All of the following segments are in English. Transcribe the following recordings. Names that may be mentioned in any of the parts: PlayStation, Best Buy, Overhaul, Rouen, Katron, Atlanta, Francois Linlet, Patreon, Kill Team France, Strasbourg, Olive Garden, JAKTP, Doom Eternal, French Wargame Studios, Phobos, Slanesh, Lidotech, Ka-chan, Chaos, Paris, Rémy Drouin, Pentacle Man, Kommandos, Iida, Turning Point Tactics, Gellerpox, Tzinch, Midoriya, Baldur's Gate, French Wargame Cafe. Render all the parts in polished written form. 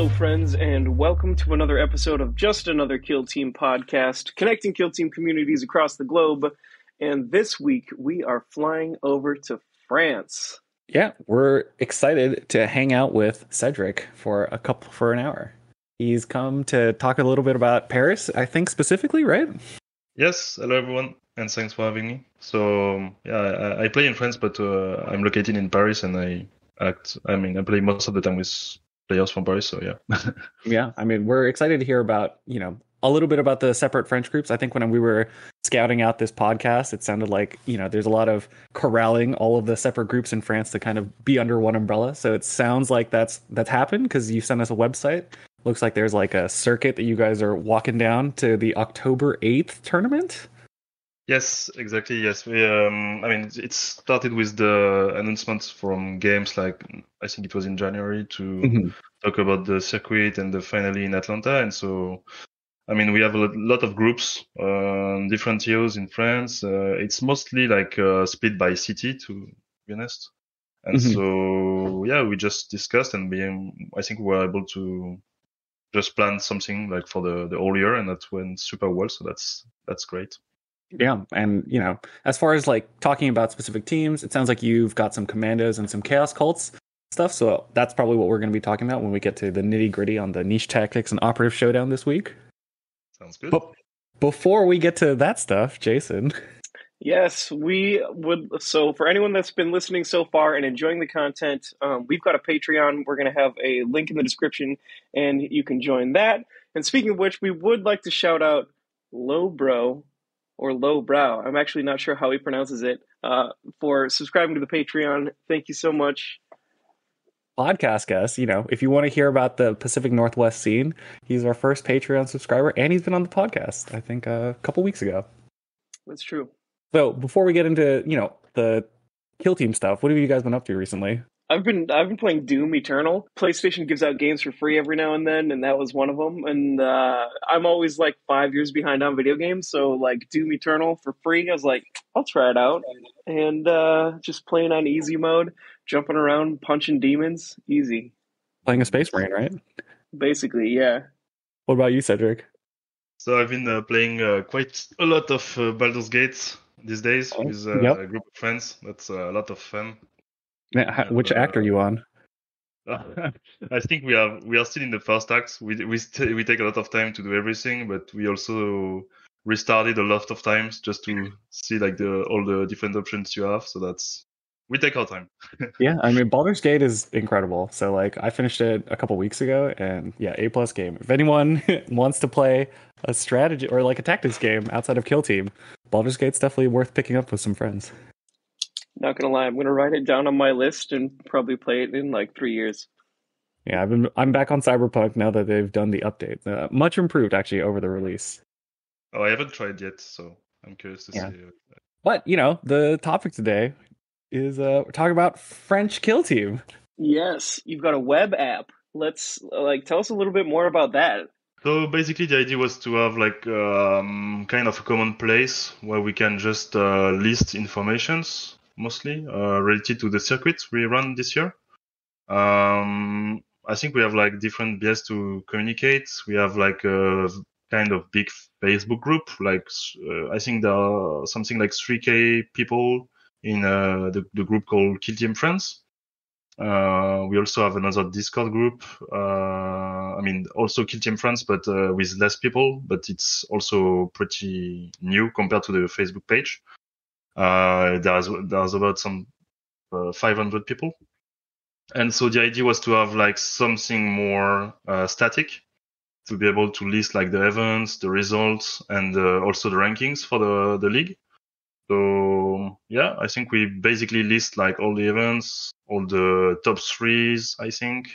Hello, friends, and welcome to another episode of Just Another Kill Team podcast, connecting Kill Team communities across the globe. And this week, we are flying over to France. Yeah, we're excited to hang out with Cedric for an hour. He's come to talk a little bit about Paris, I think specifically, right? Yes. Hello, everyone, and thanks for having me. So, yeah, I play in France, but I'm located in Paris, and I play most of the time with players from Paris, so yeah. Yeah, I mean, we're excited to hear about, a little bit about the separate French groups. I think when we were scouting out this podcast, it sounded like, there's a lot of corralling all of the separate groups in France to kind of be under one umbrella. So it sounds like that's happened because you sent us a website. Looks like there's like a circuit that you guys are walking down to the October 8th tournament. Yes, exactly. Yes, we, it started with the announcements from games like I think it was in January to talk about the circuit and the finale in Atlanta. And so, we have a lot of groups, different tiers in France. It's mostly like split by city, to be honest. And so, yeah, we just discussed and I think we were able to just plan something like for the whole year, and that went super well. So that's great. Yeah, and as far as like talking about specific teams, it sounds like you've got some Kommandos and some Chaos cults stuff, so that's probably what we're going to be talking about when we get to the nitty-gritty on the niche tactics and operative showdown this week. Sounds good. But before we get to that stuff, Jason. Yes, we would. So for anyone that's been listening so far and enjoying the content, we've got a Patreon. We're going to have a link in the description, and you can join that. And speaking of which, we would like to shout out Lowbro, or Lowbrow, I'm actually not sure how he pronounces it, for subscribing to the Patreon. Thank you so much. Podcast guest, if you want to hear about the Pacific Northwest scene, he's our first Patreon subscriber, and he's been on the podcast, I think, a couple weeks ago. That's true. So before we get into, the Kill Team stuff, what have you guys been up to recently? I've been playing Doom Eternal. PlayStation gives out games for free every now and then, and that was one of them. And I'm always like 5 years behind on video games, so like Doom Eternal for free, I was like, I'll try it out. And just playing on easy mode, jumping around, punching demons, easy. Playing a space marine, right? Basically, yeah. What about you, Cedric? So I've been playing quite a lot of Baldur's Gate these days with a group of friends. That's a lot of fun. Now, which act are you on? I think we are still in the first act. We take a lot of time to do everything, but we also restarted a lot of times just to see like all the different options you have. So we take our time. Yeah, Baldur's Gate is incredible. So like I finished it a couple weeks ago, and yeah, A+ game. If anyone wants to play a strategy or like a tactics game outside of Kill Team, Baldur's Gate's definitely worth picking up with some friends. Not gonna lie, I'm gonna write it down on my list and probably play it in like 3 years. Yeah, I'm back on Cyberpunk now that they've done the update. Much improved actually over the release. Oh, I haven't tried yet, so I'm curious to see. But the topic today is we're talking about French Kill Team. Yes, you've got a web app. Let's tell us a little bit more about that. So basically, the idea was to have like kind of a common place where we can just list informations. Mostly related to the circuits we run this year. I think we have like different ways to communicate. We have like a kind of big Facebook group. Like I think there are something like 3,000 people in the group called Kill Team France. We also have another Discord group. Also Kill Team France, but with less people. But it's also pretty new compared to the Facebook page. There's about some 500 people, and so the idea was to have like something more static, to be able to list like the events, the results, and also the rankings for the league. So yeah, I think we basically list like all the events, all the top threes, I think,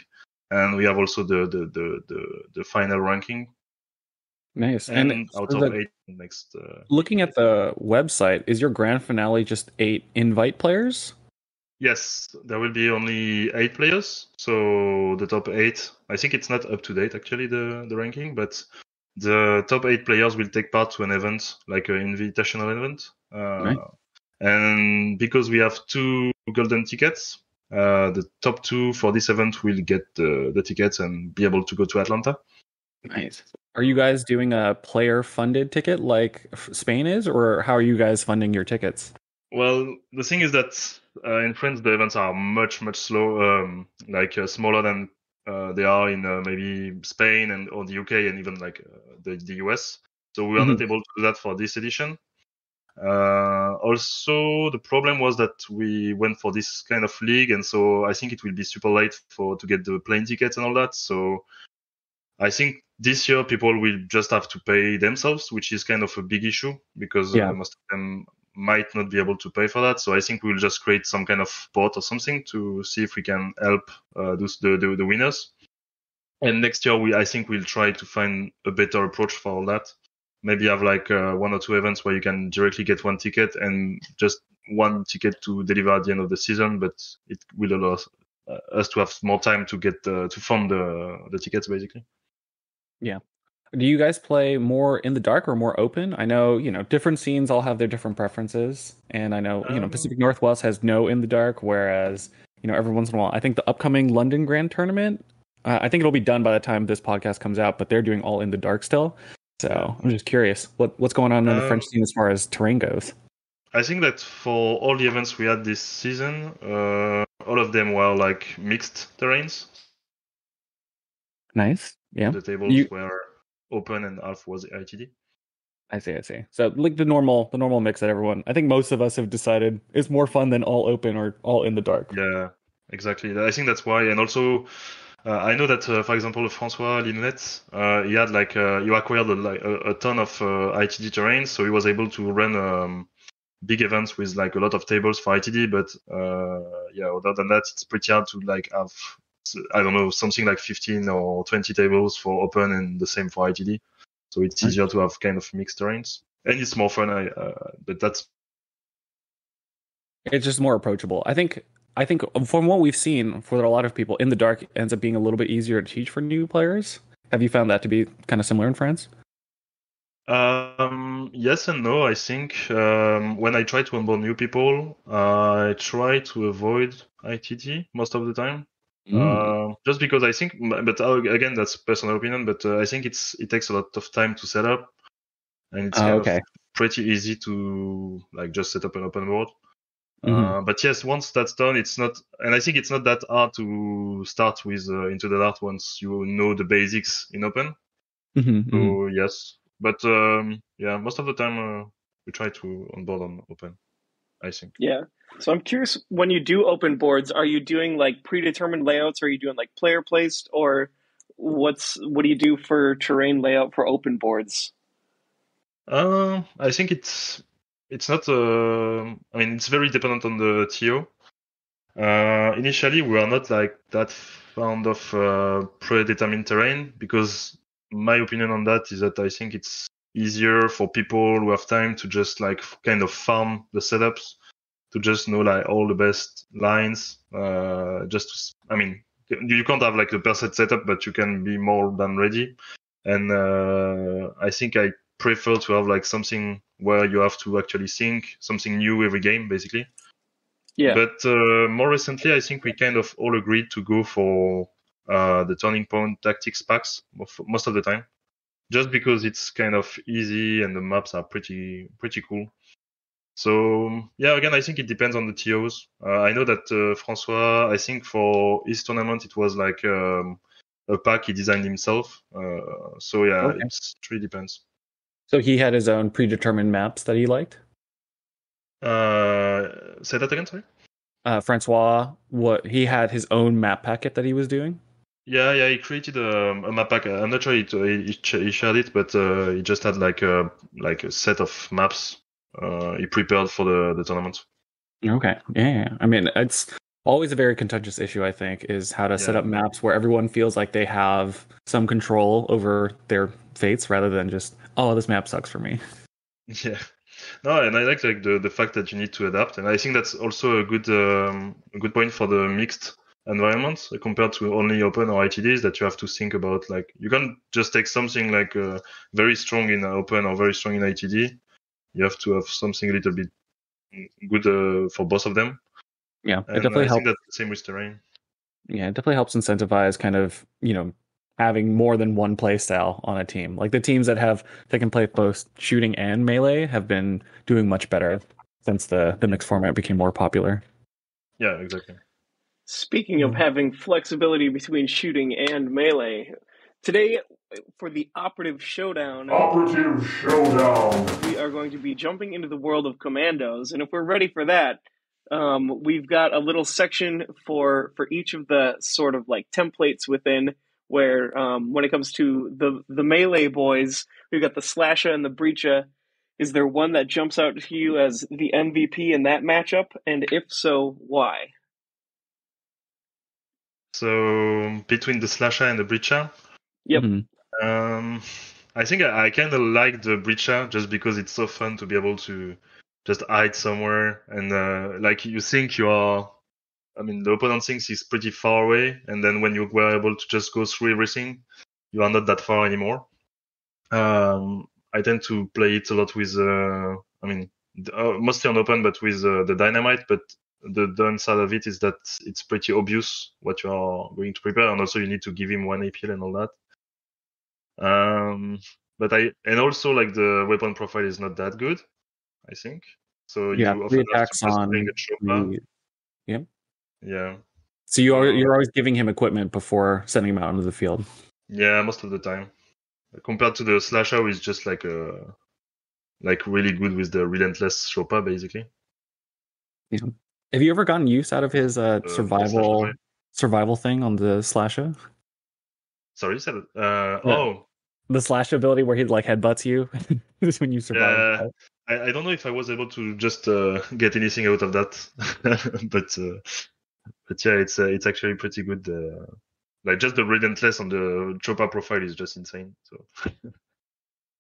and we have also the final ranking. Nice. And out of 8 next. Looking at the website, is your grand finale just 8 invite players? Yes, there will be only 8 players. So the top 8, I think it's not up to date actually the ranking, but the top 8 players will take part to an event, like an invitational event. Right. And because we have 2 golden tickets, The top two for this event will get the tickets and be able to go to Atlanta. Nice. Are you guys doing a player-funded ticket like Spain is, or how are you guys funding your tickets? Well, the thing is that in France, the events are much slower, smaller than they are in maybe Spain and or the UK and even like the US. So we are not able to do that for this edition. Also, the problem was that we went for this kind of league, and so I think it will be super late to get the plane tickets and all that. So I think this year people will just have to pay themselves, which is kind of a big issue because most of them might not be able to pay for that. So I think we'll just create some kind of pot or something to see if we can help the winners. And next year, I think we'll try to find a better approach for all that. Maybe have like one or two events where you can directly get one ticket and just one ticket to deliver at the end of the season, but it will allow us to have more time to get to fund the tickets, basically. Yeah. Do you guys play more in the dark or more open? I know, different scenes all have their different preferences. And I know, Pacific Northwest has no in the dark, whereas, every once in a while, I think the upcoming London Grand Tournament, I think it'll be done by the time this podcast comes out, but they're doing all in the dark still. So I'm just curious, what's going on in the French scene as far as terrain goes? I think that for all the events we had this season, all of them were like mixed terrains. Nice, yeah. The tables were open and half was ITD. I see. So like the normal mix that everyone, I think most of us have decided is more fun than all open or all in the dark. Yeah, exactly. I think that's why, and also. I know that, for example, Francois Linlet, he had you acquired a ton of ITD terrains, so he was able to run big events with like a lot of tables for ITD. But other than that, it's pretty hard to like have something like 15 or 20 tables for open and the same for ITD. So it's easier to have kind of mixed terrains, and it's more fun. But it's just more approachable, I think. I think from what we've seen, for a lot of people, in the dark ends up being a little bit easier to teach for new players. Have you found that to be kind of similar in France? Yes and no. I think when I try to onboard new people, I try to avoid ITT most of the time. Just because I think, but again, that's personal opinion, but I think it takes a lot of time to set up. And it's kind of pretty easy to like just set up an open board. But yes, once that's done, it's not, and I think it's not that hard to start with Into the Dark once you know the basics in open. Yes, but most of the time we try to onboard on open, I think. Yeah. So I'm curious, when you do open boards, are you doing like predetermined layouts? Or are you doing like player placed, or what do you do for terrain layout for open boards? I think it's not. It's very dependent on the TO. Initially, we are not like that fond of predetermined terrain because my opinion on that is that I think it's easier for people who have time to just like kind of farm the setups to just know like all the best lines. You can't have like the perfect setup, but you can be more than ready. And I think I prefer to have like something where you have to actually think something new every game, basically. Yeah. But more recently, I think we kind of all agreed to go for the Turning Point Tactics packs most of the time, just because it's kind of easy and the maps are pretty cool. So, yeah, again, I think it depends on the TOs. I know that Francois, I think for his tournament, it was like a pack he designed himself. It really depends. So he had his own predetermined maps that he liked? Say that again, sorry? Francois, he had his own map packet that he was doing? Yeah, he created a map packet. I'm not sure he shared it, but he just had like a set of maps he prepared for the tournament. Okay, yeah. I mean, it's always a very contentious issue, I think, is how to set up maps where everyone feels like they have some control over their fates rather than just... oh, this map sucks for me. Yeah. No, and I like the fact that you need to adapt. And I think that's also a good point for the mixed environment compared to only open or ITDs, that you have to think about, like, you can't just take something like very strong in open or very strong in ITD. You have to have something a little bit good for both of them. Yeah, it definitely helps. That's the same with terrain. Yeah, it definitely helps incentivize kind of, you know, having more than one play style on a team. Like the teams that have taken play both shooting and melee have been doing much better since the mixed format became more popular. Yeah, exactly. Speaking of having flexibility between shooting and melee, today for the Operative Showdown. Operative Showdown. We are going to be jumping into the world of Kommandos, and if we're ready for that, we've got a little section for each of the sort of like templates within. Where when it comes to the melee boys, we've got the Slasher and the Breacher. Is there one that jumps out to you as the MVP in that matchup? And if so, why? So, between the Slasher and the Breacher? Yep. Mm-hmm. I think I kind of like the Breacher just because it's so fun to be able to just hide somewhere. And like you think you are... I mean, the opponent thinks he's pretty far away, and then when you were able to just go through everything, you are not that far anymore. I tend to play it a lot with, mostly on open, but with the dynamite, but the downside of it is that it's pretty obvious what you are going to prepare, and also you need to give him one APL and all that. But also like the weapon profile is not that good, I think. So you often have to just bring a trooper. Yeah. Yeah. So you're always giving him equipment before sending him out into the field. Yeah, most of the time. Compared to the Slasher, who is just like really good with the relentless Sherpa, basically. Yeah. Have you ever gotten use out of his survival thing on the Slasher? Sorry, you said it. The Slash ability where he like headbutts you when you survive. Yeah. I don't know if I was able to just get anything out of that, but yeah, it's actually pretty good. Like just the relentless on the Chopper profile is just insane. So,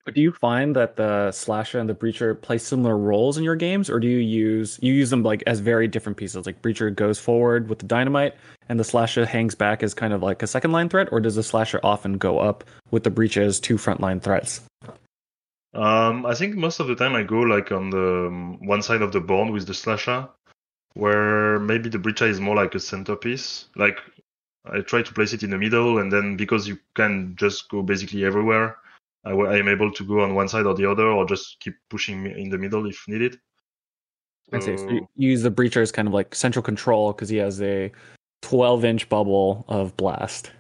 but do you find that the Slasher and the Breacher play similar roles in your games, or do you use them like as very different pieces? Like Breacher goes forward with the dynamite, and the Slasher hangs back as kind of like a second line threat, or does the Slasher often go up with the Breacher as two front line threats? I think most of the time I go like on the one side of the board with the Slasher, where maybe the Breacher is more like a centerpiece. Like I try to place it in the middle, and then because you can just go basically everywhere, I am able to go on one side or the other, or just keep pushing in the middle if needed. So... I see. So you use the Breacher as kind of like central control because he has a 12-inch bubble of blast.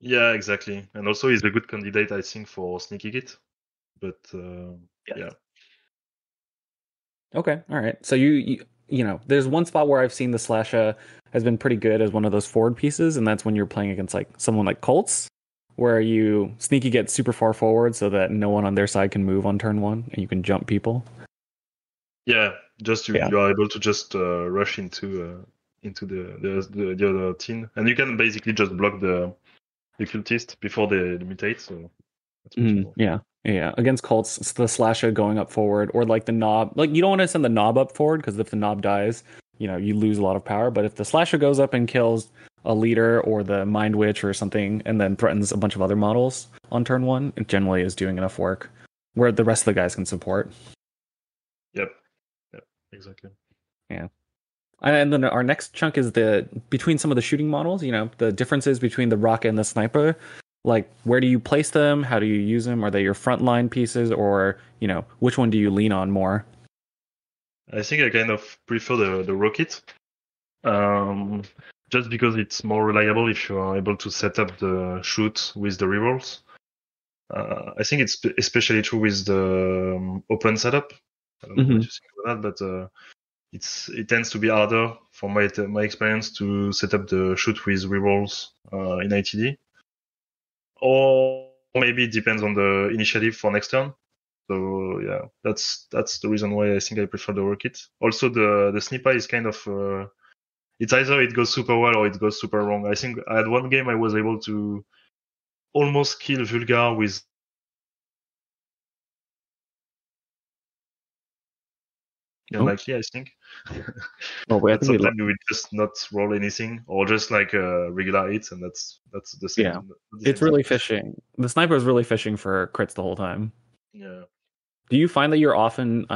Yeah, exactly. And also he's a good candidate, I think, for sneaking it. But yeah. Okay, all right. So you know, there's one spot where I've seen the Slasher has been pretty good as one of those forward pieces, and that's when you're playing against like someone like Colts, where you sneaky get super far forward so that no one on their side can move on turn one, and you can jump people. Yeah, just you are able to just rush into the other team, and you can basically just block the cultist before they mutate. So that's cool. Yeah. Yeah, against Colts, it's the Slasher going up forward, or like the Knob. Like, you don't want to send the Knob up forward, because if the Knob dies, you know, you lose a lot of power. But if the Slasher goes up and kills a leader or the Mind Witch or something, and then threatens a bunch of other models on turn one, it generally is doing enough work where the rest of the guys can support. Yep, exactly. Yeah. And then our next chunk is between some of the shooting models, you know, the differences between the rocket and the sniper. Like, where do you place them? How do you use them? Are they your frontline pieces? Or, you know, which one do you lean on more? I think I kind of prefer the rocket. Just because it's more reliable if you are able to set up the shoot with the rerolls. I think it's especially true with the open setup. I don't know what you think about that, but it tends to be harder, from my experience, to set up the shoot with rerolls in ITD. Or maybe it depends on the initiative for next turn. So yeah, that's the reason why I think I prefer the rocket. Also, the sniper is kind of it's either it goes super well or it goes super wrong. I think at one game I was able to almost kill Vulgar with unlikely, I think. Oh, but sometimes you would just not roll anything, or just like a regular hit, and that's the same. Yeah, it's really fishing. The sniper is really fishing for crits the whole time. Yeah. Do you find that you're often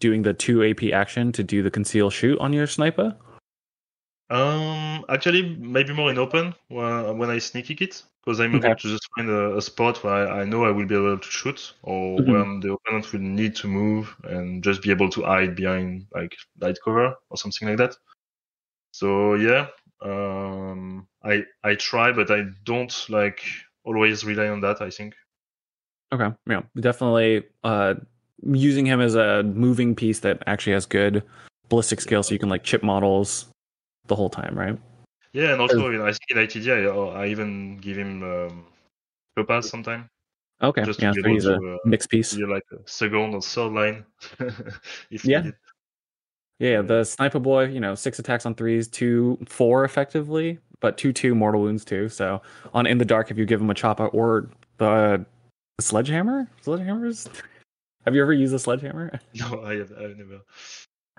doing the 2 AP action to do the conceal shoot on your sniper? Actually, maybe more in open when I sneaky it, because I'm able to just find a spot where I know I will be able to shoot, or when the opponent will need to move and just be able to hide behind like light cover or something like that. So yeah, I try, but I don't like always rely on that, I think. Okay, yeah, definitely using him as a moving piece that actually has good ballistic skill, so you can like chip models the whole time, right? Yeah, and also I think in ITD I even give him Copas sometimes. Okay, just yeah, so he's a mixed piece. You're like a second or third line. If needed. Yeah, the sniper boy, 6 attacks on 3s, 2-4 effectively, but 2/2 mortal wounds too. So on in the dark, if you give him a chopper or the sledgehammer, have you ever used a sledgehammer? No, I've never.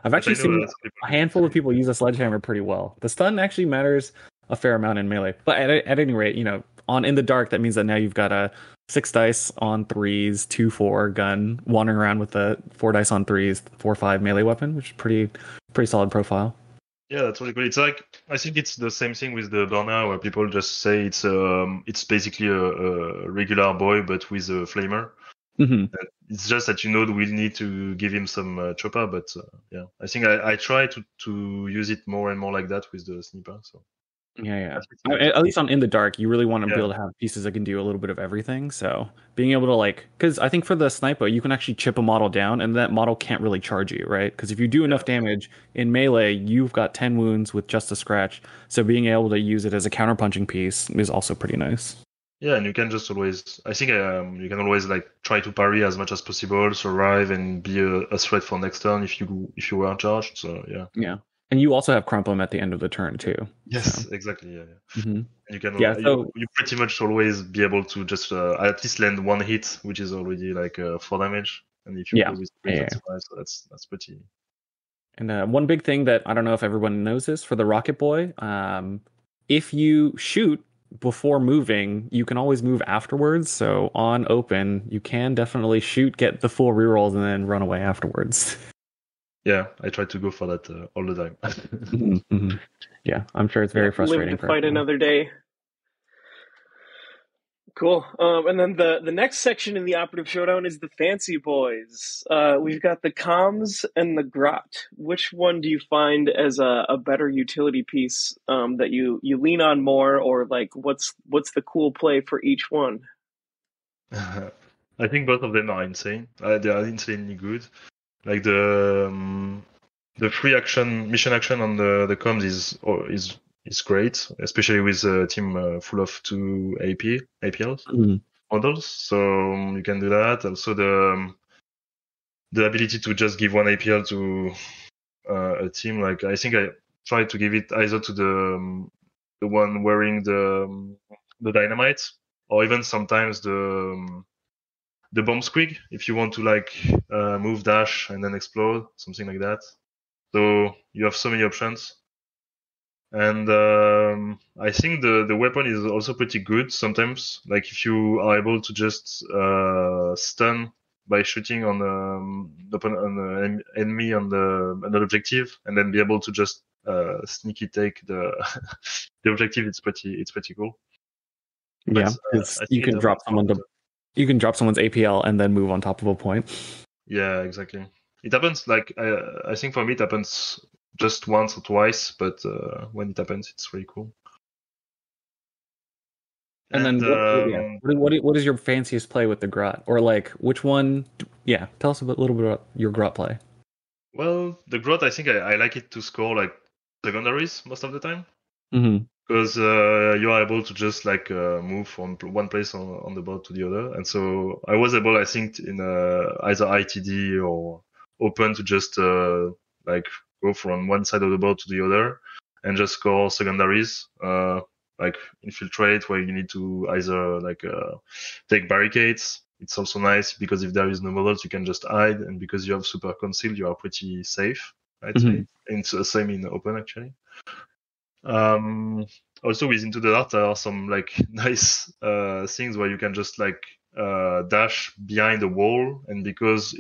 I've actually seen a handful of people use a sledgehammer pretty well. The stun actually matters a fair amount in melee. But at any rate, on in the dark, that means that now you've got a 6 dice on 3s, 2/4 gun, wandering around with a 4 dice on 3s, 4/5 melee weapon, which is pretty solid profile. Yeah, that's really cool. It's like, I think it's the same thing with the burner, where people just say it's basically a regular boy, but with a flamer. Mm-hmm. It's just that we'll need to give him some chopper, but yeah, I think I try to use it more and more like that with the sniper. So yeah. At least on in the dark, you really want to be able to have pieces that can do a little bit of everything. So being able to because I think for the sniper, you can actually chip a model down, and that model can't really charge you, right? Because if you do enough damage in melee, you've got 10 wounds with just a scratch. So being able to use it as a counterpunching piece is also pretty nice. Yeah, and you can just always... I think you can always try to parry as much as possible, survive, and be a threat for next turn if you were charged, so yeah. Yeah, and you also have Crumpum at the end of the turn, too. Yes, so. Exactly, yeah. Mm-hmm. You can you pretty much always be able to just at least land one hit, which is already 4 damage, and if you go with 3, that's 5, so that's pretty... And one big thing that, I don't know if everyone knows this, for the Rocket Boy, if you shoot before moving, you can always move afterwards. So on open, you can definitely shoot, get the full rerolls, and then run away afterwards. Yeah, I try to go for that all the time. Mm-hmm. Yeah, I'm sure it's very frustrating. Live to fight another day. Cool. And then the next section in the Operative Showdown is the Fancy Boys. We've got the Comms and the Grot. Which one do you find as a better utility piece that you lean on more, or what's the cool play for each one? I think both of them are insane. They are insanely good. Like the free action, mission action on the comms is. It's great, especially with a team full of 2 APLs models. So you can do that. Also, the ability to just give 1 APL to a team. Like I think I tried to give it either to the one wearing the dynamite, or even sometimes the bomb squig if you want to move, dash, and then explode, something like that. So you have so many options. And I think the weapon is also pretty good sometimes. Like if you are able to just stun by shooting on an enemy on an objective, and then be able to just sneaky take the the objective, it's pretty cool. But, you can drop someone's APL and then move on top of a point. Yeah, exactly. It happens. I think for me, it happens just once or twice, but when it happens, it's really cool. And then what is your fanciest play with the Grot? Or which one? Yeah, tell us a little bit about your Grot play. Well, the Grot, I think I like it to score secondaries most of the time. Mm-hmm. Because you are able to just move from one place on the board to the other. And so I was able, I think, in either ITD or open to just go from one side of the board to the other and just score secondaries, infiltrate, where you need to either take barricades. It's also nice because if there is no models, you can just hide, and because you have super concealed, you are pretty safe, I'd say. And it's the same in open, actually. Also with Into the Dark, there are some nice things where you can just dash behind a wall, and because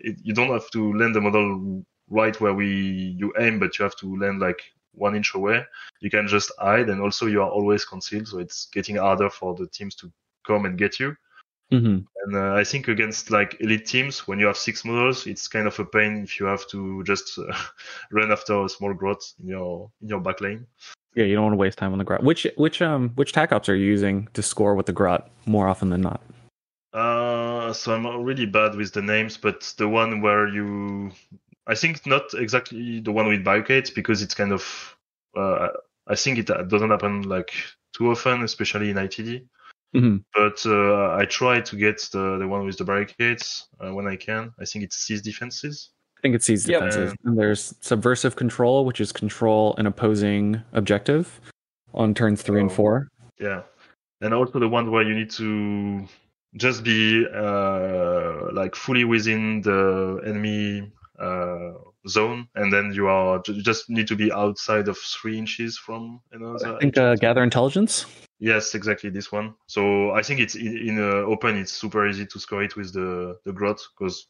you don't have to land the model right where you aim, but you have to land 1 inch away, you can just hide, and also you are always concealed, so it's getting harder for the teams to come and get you. Mm-hmm. And I think against like elite teams, when you have 6 models, it's kind of a pain if you have to just run after a small grot in your back lane. Yeah, you don't want to waste time on the grot. Which tac ops are you using to score with the grot more often than not? So I'm really bad with the names, but the one where I think not exactly the one with barricades, because it's kind of I think it doesn't happen like too often, especially in ITD. Mm-hmm. But I try to get the one with the barricades when I can. I think it's Seize Defenses. And there's Subversive Control, which is control an opposing objective on turns 3 and 4. Yeah. And also the one where you need to just be like fully within the enemy zone, and then you just need to be outside of 3 inches from another. I think Gather Intelligence. Yes, exactly, this one. So I think it's in open, it's super easy to score it with the grot, because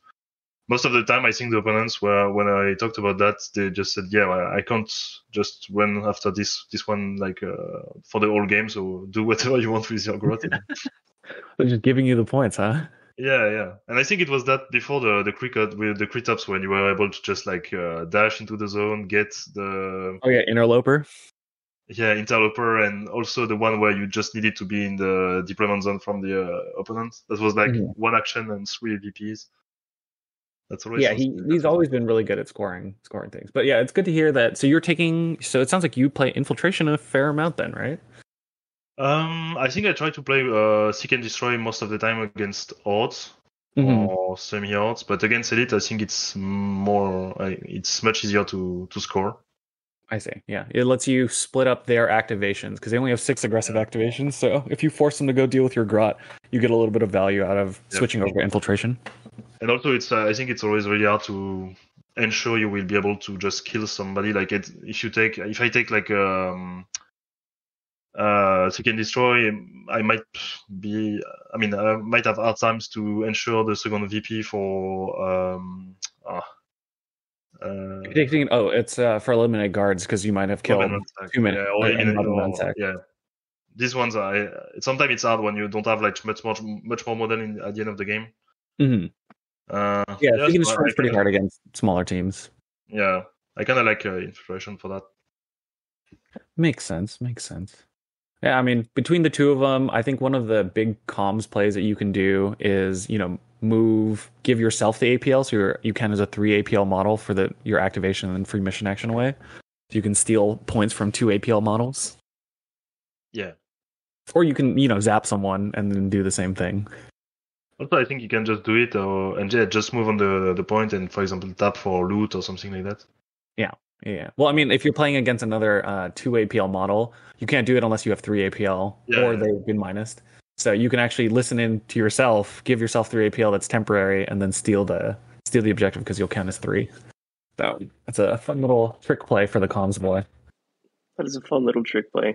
most of the time I think the opponents were, when I talked about that, they just said, yeah, I can't just run after this one like for the whole game, so do whatever you want with your grot. They're just giving you the points, huh? Yeah. And I think it was that before the cricket with the crit ups, when you were able to just like dash into the zone, get the... Oh yeah, Interloper. Yeah, Interloper, and also the one where you just needed to be in the deployment zone from the opponent. That was like one action and 3 VPs. That's always he's always been really good at scoring things. But yeah, it's good to hear that. So so it sounds like you play infiltration a fair amount then, right? I think I try to play Seek and Destroy most of the time against odds. Mm-hmm. Or semi-odds, but against elite, I think it's much easier to score. I see. Yeah, it lets you split up their activations, because they only have 6 aggressive activations. So if you force them to go deal with your grot, you get a little bit of value out of switching over infiltration. And also, it's I think it's always really hard to ensure you will be able to just kill somebody. Like if I take like Seek and Destroy, I might have hard times to ensure the second VP for. It's for eliminate guards, because you might have killed too many. These ones are sometimes it's hard when you don't have like much more model at the end of the game. Mm-hmm. It's pretty hard against smaller teams. Yeah, I kind of like infiltration for that. Makes sense. Yeah, I mean, between the two of them, I think one of the big comms plays that you can do is, move, give yourself the APL, so you can as a 3 APL model for your activation and free mission action away. So you can steal points from 2 APL models. Yeah. Or you can, zap someone and then do the same thing. Also, I think you can just do it, just move on the point and, for example, tap for loot or something like that. Yeah. Yeah. Well, I mean, if you're playing against another 2 APL model, you can't do it unless you have 3 APL or they've been minused. So you can actually listen in to yourself, give yourself 3 APL that's temporary, and then steal the objective, because you'll count as 3. So that's a fun little trick play for the comms boy. That is a fun little trick play.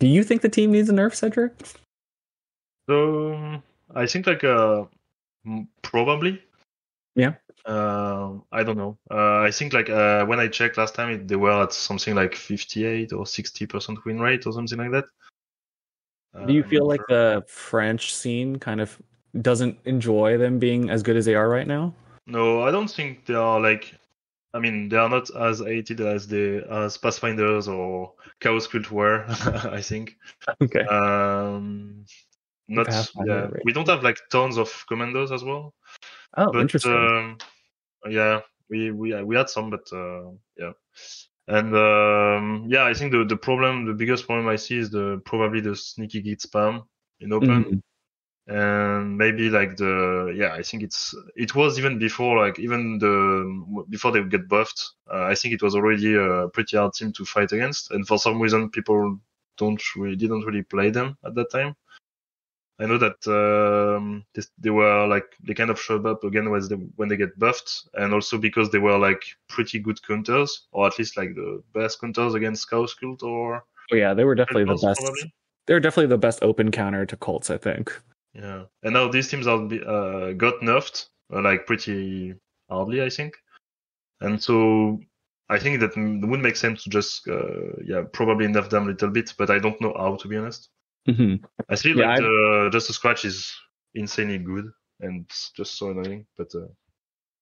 Do you think the team needs a nerf, Cedric? So I think like probably. Yeah. I don't know. I think like when I checked last time, they were at something like 58 or 60% win rate or something like that. Do you feel like the French scene kind of doesn't enjoy them being as good as they are right now? No, I don't think they are like. I mean, they are not as hated as Pathfinders or Chaos Cult were. I think. Okay. We don't have like tons of Kommandos as well. Oh, but, interesting. We had some, but and I think the biggest problem I see is probably the sneaky git spam in open, and maybe like I think it was even before, like before they get buffed. I think it was already a pretty hard team to fight against, and for some reason people didn't really play them at that time. I know that they were like, they kind of showed up again when they get buffed, and also because they were like pretty good counters, or at least like the best counters against Chaos Cult or. Oh yeah, they were definitely the best. Probably. They were definitely the best open counter to Colts, I think. Yeah, and now these teams got nerfed like pretty hardly, I think, and so I think that it would make sense to just, probably nerf them a little bit, but I don't know how, to be honest. Mm-hmm. I feel just a scratch is insanely good and just so annoying. But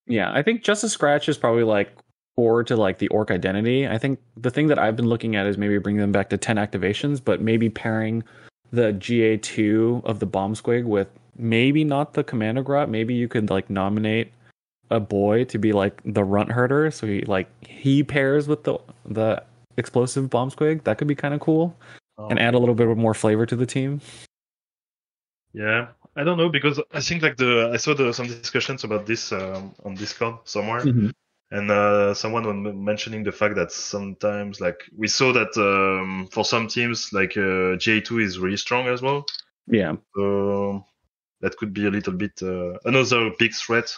yeah, I think just a scratch is probably like core to like the orc identity. I think the thing that I've been looking at is maybe bring them back to 10 activations, but maybe pairing the GA2 of the bomb squig with maybe not the commander grot. Maybe you could like nominate a boy to be like the runt herder, so he pairs with the explosive bomb squig. That could be kind of cool. And add a little bit more flavor to the team. Yeah, I don't know, because I think I saw some discussions about this on Discord somewhere, mm-hmm. and someone was mentioning the fact that sometimes we saw that for some teams J2 is really strong as well. Yeah, so that could be a little bit another big threat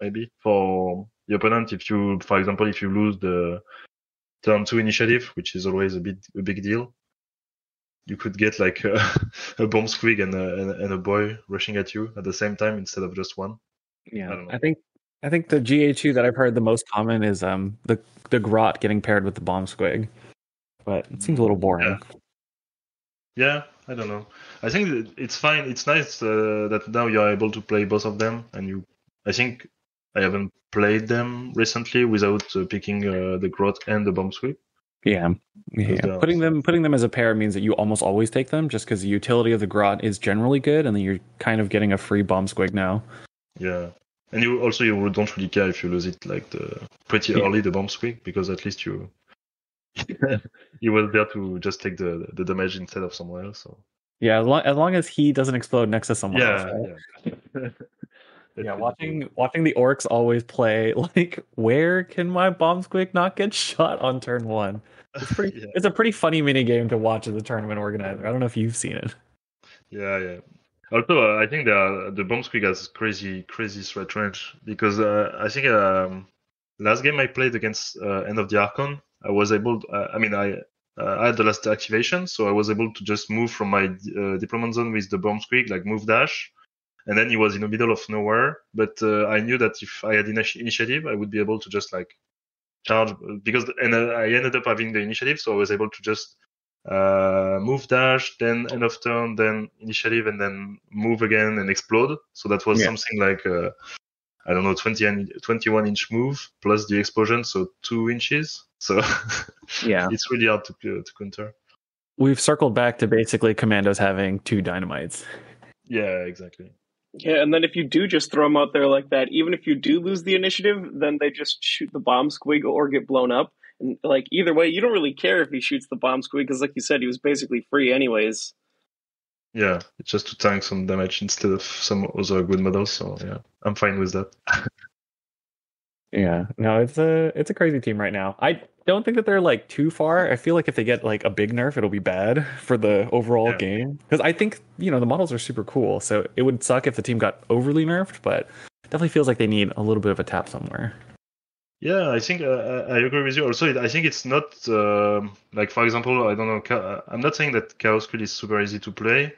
maybe for the opponent. If you, for example, lose the turn 2 initiative, which is always a big deal. You could get a bomb squig and a boy rushing at you at the same time instead of just one. Yeah, I think the GA2 that I've heard the most common is the grot getting paired with the bomb squig, but it seems a little boring. Yeah, I don't know. I think it's fine. It's nice that now you're able to play both of them, and you. I think I haven't played them recently without picking the grot and the bomb squig. Yeah. Putting them as a pair means that you almost always take them, just because the utility of the grot is generally good, and then you're kind of getting a free bomb squig now. Yeah, and you don't really care if you lose it early the bomb squig, because at least you were there to just take the damage instead of someone else. So. Yeah, as long as he doesn't explode next to someone else. Right? Yeah. Yeah, watching the orcs always play where can my bomb squig not get shot on turn 1? It's pretty. Yeah. It's a pretty funny mini game to watch as a tournament organizer. I don't know if you've seen it. Yeah. Also, I think the bomb squig has crazy threat range, because I think last game I played against End of the Archon, I was able. I had the last activation, so I was able to just move from my deployment zone with the bomb squig, move dash. And then he was in the middle of nowhere, but I knew that if I had initiative, I would be able to just charge, because I ended up having the initiative, so I was able to just move dash, then end of turn, then initiative, and then move again and explode. So that was something 20 and 21 inch move plus the explosion, so 2 inches. So yeah, it's really hard to counter. We've circled back to basically Kommandos having 2 dynamites. Yeah, exactly. Yeah, and then if you do just throw them out there like that, even if you do lose the initiative, then they just shoot the bomb squig or get blown up. And either way, you don't really care if he shoots the bomb squig, because like you said, he was basically free anyways. Yeah, it's just to tank some damage instead of some other good models. So yeah, I'm fine with that. Yeah, no, it's a crazy team right now. I don't think that they're too far. I feel if they get a big nerf, it'll be bad for the overall game, because I think the models are super cool. So it would suck if the team got overly nerfed, but definitely feels like they need a little bit of a tap somewhere. Yeah, I think I agree with you. Also, I think it's not for example, I don't know. I'm not saying that Chaos Creed is super easy to play.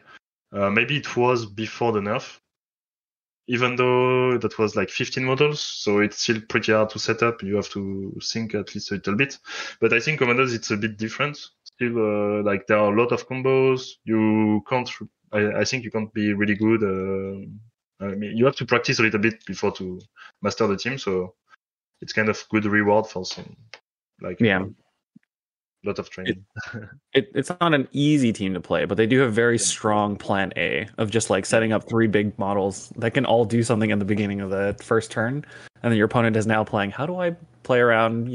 Maybe it was before the nerf. Even though that was 15 models, so it's still pretty hard to set up. You have to think at least a little bit. But I think Kommandos, it's a bit different. Still, there are a lot of combos. You can't. I think you can't be really good. You have to practice a little bit before to master the team. So it's kind of good reward for some. Lot of training. It's not an easy team to play, but they do have very strong plan A of just setting up 3 big models that can all do something in the beginning of the first turn, and then your opponent is now playing, how do I play around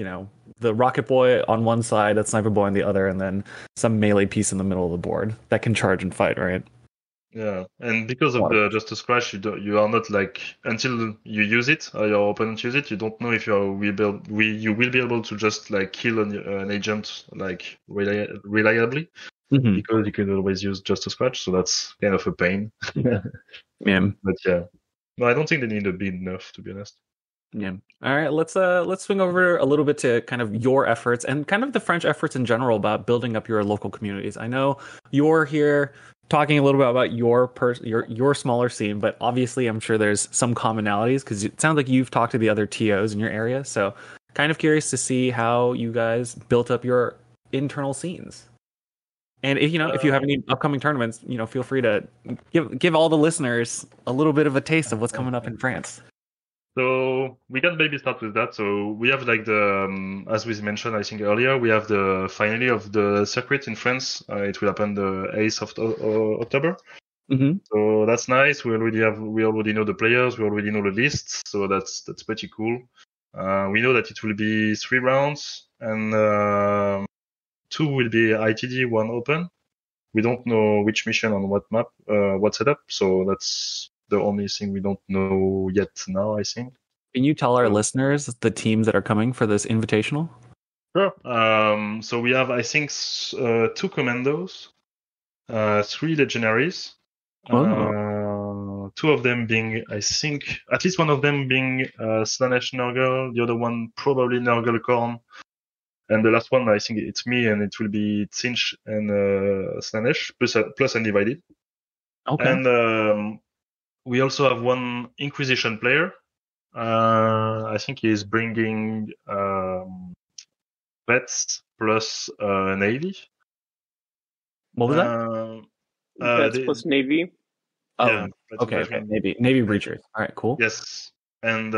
the rocket boy on one side, that sniper boy on the other, and then some melee piece in the middle of the board that can charge and fight, right? Yeah, and because of just a scratch, you are not until you use it or your opponent use it, you don't know if you will be able to just kill an agent reliably, mm-hmm. because you can always use just a scratch, so that's kind of a pain. Yeah, but yeah, no, I don't think they need a big nerf, to be honest. Yeah. All right. Let's swing over a little bit to kind of your efforts and kind of the French efforts in general about building up your local communities. I know you're here talking a little bit about your smaller scene, but obviously I'm sure there's some commonalities, because it sounds like you've talked to the other TOs in your area. So kind of curious to see how you guys built up your internal scenes. And if, you know, if you have any upcoming tournaments, you know, feel free to give all the listeners a little bit of a taste of what's coming up in France. So we can maybe start with that. So we have like the, as we mentioned, I think earlier, we have the finale of the circuit in France. It will happen the 8th of October. Mm-hmm. So that's nice. We already know the players. We already know the lists. So that's pretty cool. We know that it will be 3 rounds and 2 will be ITD, 1 open. We don't know which mission on what map, what setup. So that's the only thing we don't know yet now, I think. Can you tell our listeners the teams that are coming for this invitational? Sure. So we have, I think, 2 Kommandos, 3 Legionaries. Oh. 2 of them being, I think, at least one of them being Slanesh Nurgle, the other one probably Nurgle Korn, and the last one, I think it's me, and it will be Tzinch and Slanesh, plus Undivided. Okay. And we also have 1 Inquisition player. I think he is bringing Vets plus Navy. What was that? Vets plus Navy. Oh, yeah, okay. Navy Breachers. All right, cool. Yes. And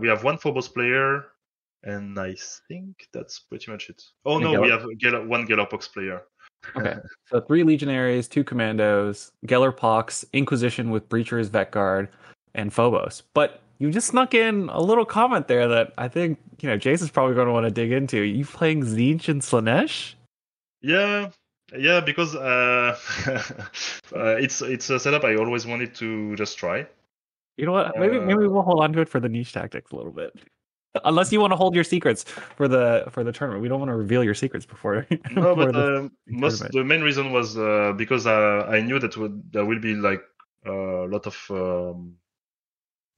we have 1 Phobos player, and I think that's pretty much it. Oh, no, we have 1 Galapox player. Okay, so 3 Legionaries, 2 Kommandos, Gellerpox, Inquisition with Breachers, Vet Guard, and Phobos. But you just snuck in a little comment there that I think, you know, Jason's probably going to want to dig into. Are you playing Tzinch and Slanesh? Yeah, because it's a setup I always wanted to just try. You know what? Maybe we'll hold on to it for the niche tactics a little bit. Unless you want to hold your secrets for the tournament, we don't want to reveal your secrets before. No, but the main reason was because I knew that there will be like a lot of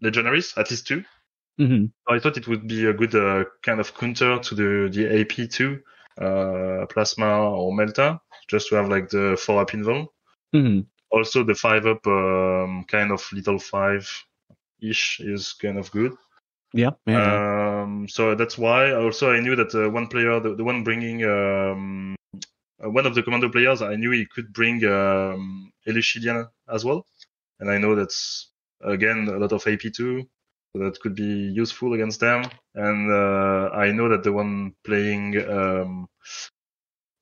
Legionaries, at least 2. Mm-hmm. So I thought it would be a good kind of counter to the AP2 Plasma or Melta, just to have like the 4-up invuln. Mm-hmm. Also, the 5-up kind of little 5-ish is kind of good. Yeah. So that's why. Also, I knew that one player, the one bringing one of the Commando players, I knew he could bring Elucidian as well, and I know that's again a lot of AP2, so that could be useful against them. And I know that the one playing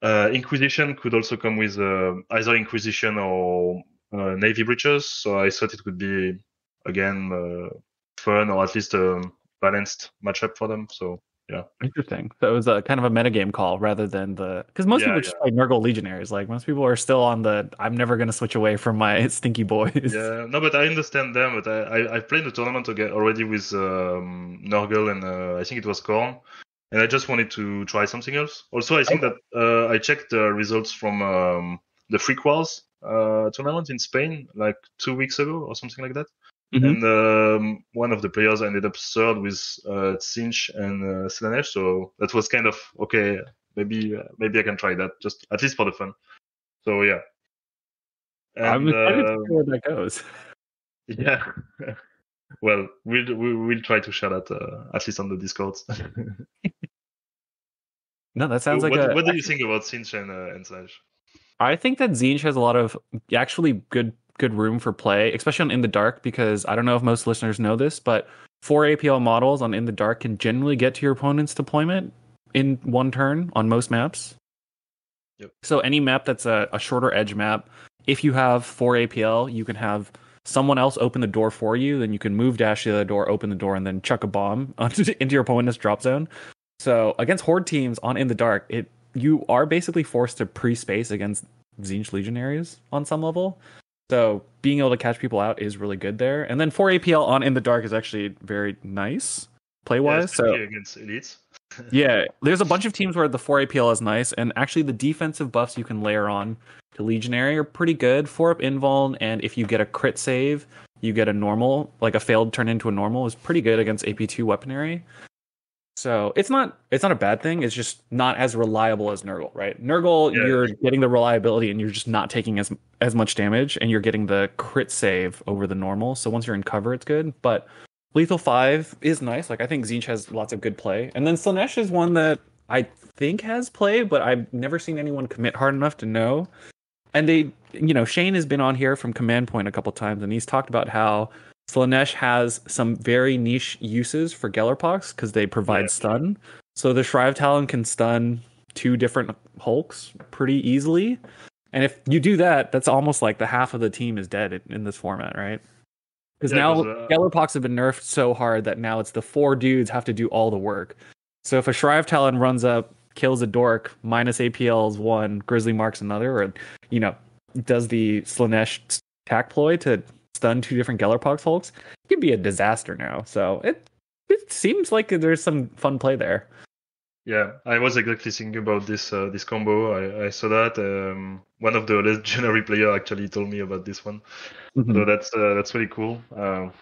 Inquisition could also come with either Inquisition or Navy Breachers, so I thought it could be again fun, or at least balanced matchup for them. So yeah, interesting. So it was a kind of a metagame call rather than the, because most people just play Nurgle Legionaries. Like most people are still on the I'm never going to switch away from my stinky boys. Yeah, no, but I understand them. But I played the tournament already with Nurgle and I think it was Korn, and I just wanted to try something else. Also, I think that I checked the results from the Freak Wars tournament in Spain like 2 weeks ago or something like that. Mm-hmm. And one of the players ended up 3rd with Tzinch and Slanesh, so that was kind of okay. Maybe I can try that, just at least for the fun. So yeah, and I'm excited to see where that goes. Yeah, well, we'll try to share that at least on the Discord. No, that sounds so like. What do you think about Tzinch and Slanesh? I think that Tzinch has a lot of actually good room for play, especially on In the Dark, because I don't know if most listeners know this, but 4 APL models on In the Dark can generally get to your opponent's deployment in 1 turn on most maps. Yep. So any map that's a shorter edge map, if you have 4 APL, you can have someone else open the door for you, then you can move dash to the other door, open the door, and then chuck a bomb into your opponent's drop zone. So against Horde teams on In the Dark, you are basically forced to pre-space against Tzinch Legionaries on some level. So being able to catch people out is really good there. And then 4 APL on In the Dark is actually very nice play-wise. Yeah, against elites. Yeah, there's a bunch of teams where the 4 APL is nice, and actually the defensive buffs you can layer on to Legionary are pretty good. 4-up invuln, and if you get a crit save, you get a normal, like a failed turn into a normal, is pretty good against AP2 weaponry. So it's not a bad thing. It's just not as reliable as Nurgle, right? Nurgle, you're getting the reliability and you're just not taking as much damage, and you're getting the crit save over the normal. So once you're in cover, it's good. But Lethal 5 is nice. Like, I think Zinch has lots of good play. And then Slanesh is one that I think has play, but I've never seen anyone commit hard enough to know. And they, you know, Shane has been on here from Command Point a couple times, and he's talked about how Slanesh has some very niche uses for Gellerpox because they provide stun. So the Shrive Talon can stun two different Hulks pretty easily. And if you do that, that's almost like the half of the team is dead in this format, right? Because now Gellerpox have been nerfed so hard that now it's the four dudes have to do all the work. So if a Shrive Talon runs up, kills a dork, minus APLs one, Grizzly Marks another, or, you know, does the Slanesh attack ploy to stun two different Gellerpox Hulks, it could be a disaster now. So it seems like there's some fun play there. Yeah, I was exactly thinking about this combo. I saw that one of the legendary player actually told me about this one, so that's really cool.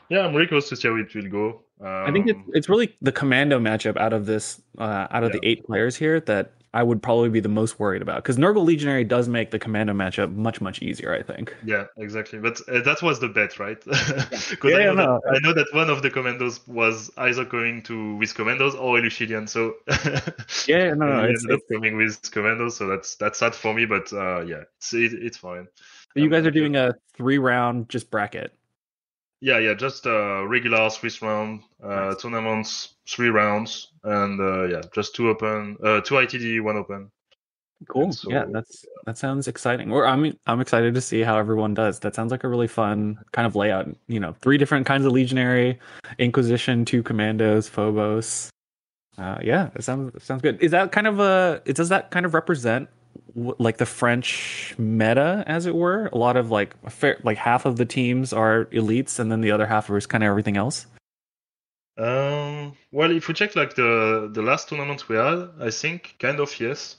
Yeah, I'm really curious to see how it will go. I think it's really the Commando matchup out of this the 8 players here that I would probably be the most worried about, because Nurgle Legionary does make the Commando matchup much easier, I think. Yeah, exactly. But that was the bet, right? I know that one of the Commandos was either going with Commandos or Elucidian, so coming with Commandos, so that's sad for me, but it's fine. You guys are doing a 3-round just bracket. Yeah, just regular Swiss round, nice. Tournaments, 3 rounds, and just 2 open, 2 ITD, 1 open. Cool. So, that sounds exciting. Or I mean, I'm excited to see how everyone does. That sounds like a really fun kind of layout. You know, 3 different kinds of Legionary, Inquisition, 2 Commandos, Phobos. It sounds good. Is that kind of does that kind of represent like the French meta, as it were? A lot of half of the teams are elites, and then the other half is kind of everything else. Well, if we check like the last tournament we had, I think kind of yes.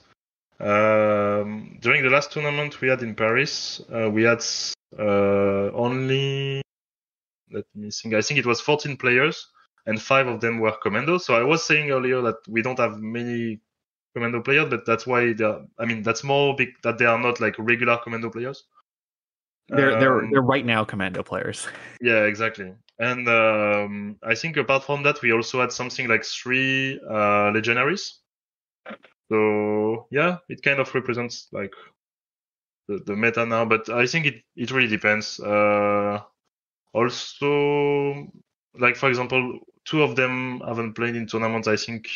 During the last tournament we had in Paris, we had only, let me think. I think it was 14 players, and 5 of them were Commandos. So I was saying earlier that we don't have many Commando players, but that's why that's more big that they are not like regular Commando players. They're right now Commando players. Yeah, exactly. And I think apart from that, we also had something like 3 Legionaries. So yeah, it kind of represents like the meta now, but I think it really depends. Also, like for example, 2 of them haven't played in tournaments, I think,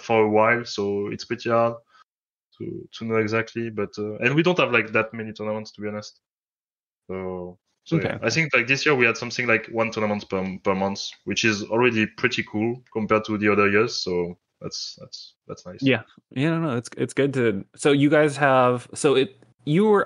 for a while, so it's pretty hard to know exactly. But and we don't have like that many tournaments, to be honest. So okay. Yeah. I think like this year we had something like 1 tournament per month, which is already pretty cool compared to the other years. So that's nice. Yeah, it's good to. So you guys have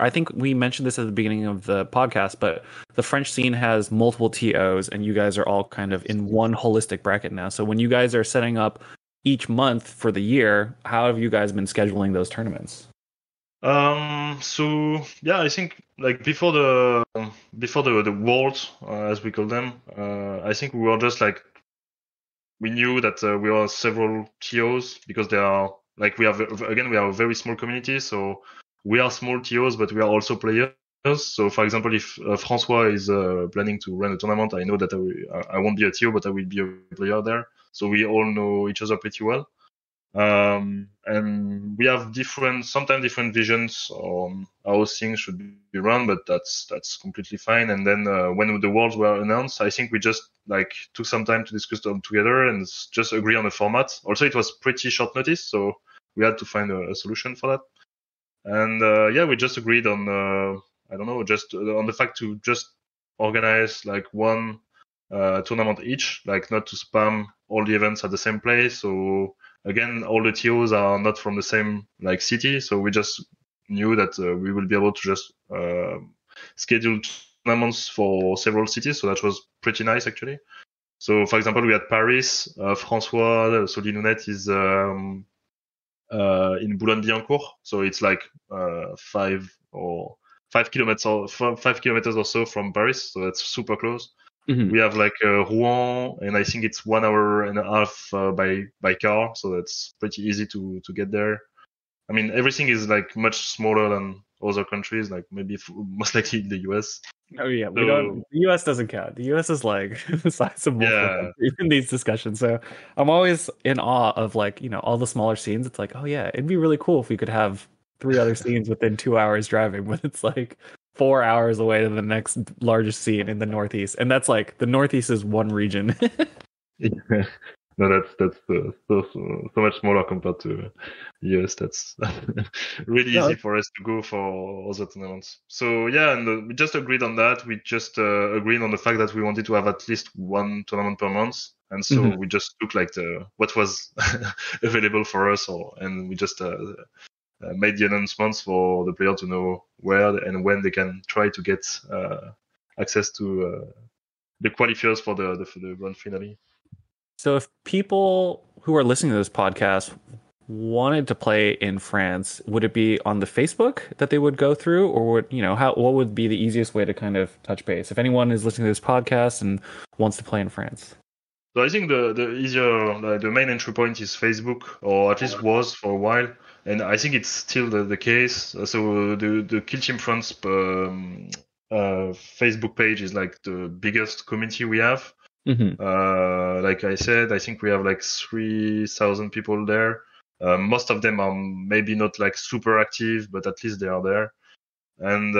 I think we mentioned this at the beginning of the podcast, but the French scene has multiple TOs, and you guys are all kind of in one holistic bracket now. So when you guys are setting up each month for the year, how have you guys been scheduling those tournaments? So yeah, I think like before the Worlds, as we call them, I think we were just like, we knew that we were several TOs because they are like, we have a very small community, so. We are small TOs, but we are also players. So, for example, if Francois is planning to run a tournament, I know that I won't be a TO, but I will be a player there. So we all know each other pretty well. And we have sometimes different visions on how things should be run, but that's completely fine. And then when the Worlds were announced, I think we just like took some time to discuss them together and just agree on the format. Also, it was pretty short notice, so we had to find a solution for that. And we just agreed on on the fact to just organize like one tournament each, like not to spam all the events at the same place. So again, all the TOs are not from the same like city, so we just knew that we will be able to just schedule tournaments for several cities. So that was pretty nice actually. So for example, we had Paris. Francois Solinounet is in Boulogne-Billancourt, so it's like 5 kilometers or so from Paris, so that's super close. We have like Rouen, and I think it's 1.5 hours by car, so that's pretty easy to get there. I mean, everything is like much smaller than other countries, like maybe most likely in the US. Oh yeah, we don't. The US doesn't count. The US is like the size of Wolfram in these discussions. So I'm always in awe of like, you know, all the smaller scenes. It's like, oh yeah, it'd be really cool if we could have 3 other scenes within 2 hours driving, but it's like 4 hours away to the next largest scene in the Northeast, and that's like the Northeast is one region. Yeah. No, that's so much smaller compared to US. That's really easy for us to go for other tournaments. So yeah, and we just agreed on that. We just agreed on the fact that we wanted to have at least 1 tournament per month, and so we just took like what was available for us, and we just made the announcements for the player to know where and when they can try to get access to the qualifiers for the grand finale. So if people who are listening to this podcast wanted to play in France, would it be on the Facebook that they would go through, or would, you know, what would be the easiest way to kind of touch base if anyone is listening to this podcast and wants to play in France? So I think the main entry point is Facebook, or at least was for a while, and I think it's still the case. So the Kill Team France Facebook page is like the biggest community we have. Mm-hmm. Like I said, I think we have like 3,000 people there. Most of them are maybe not like super active, but at least they are there. And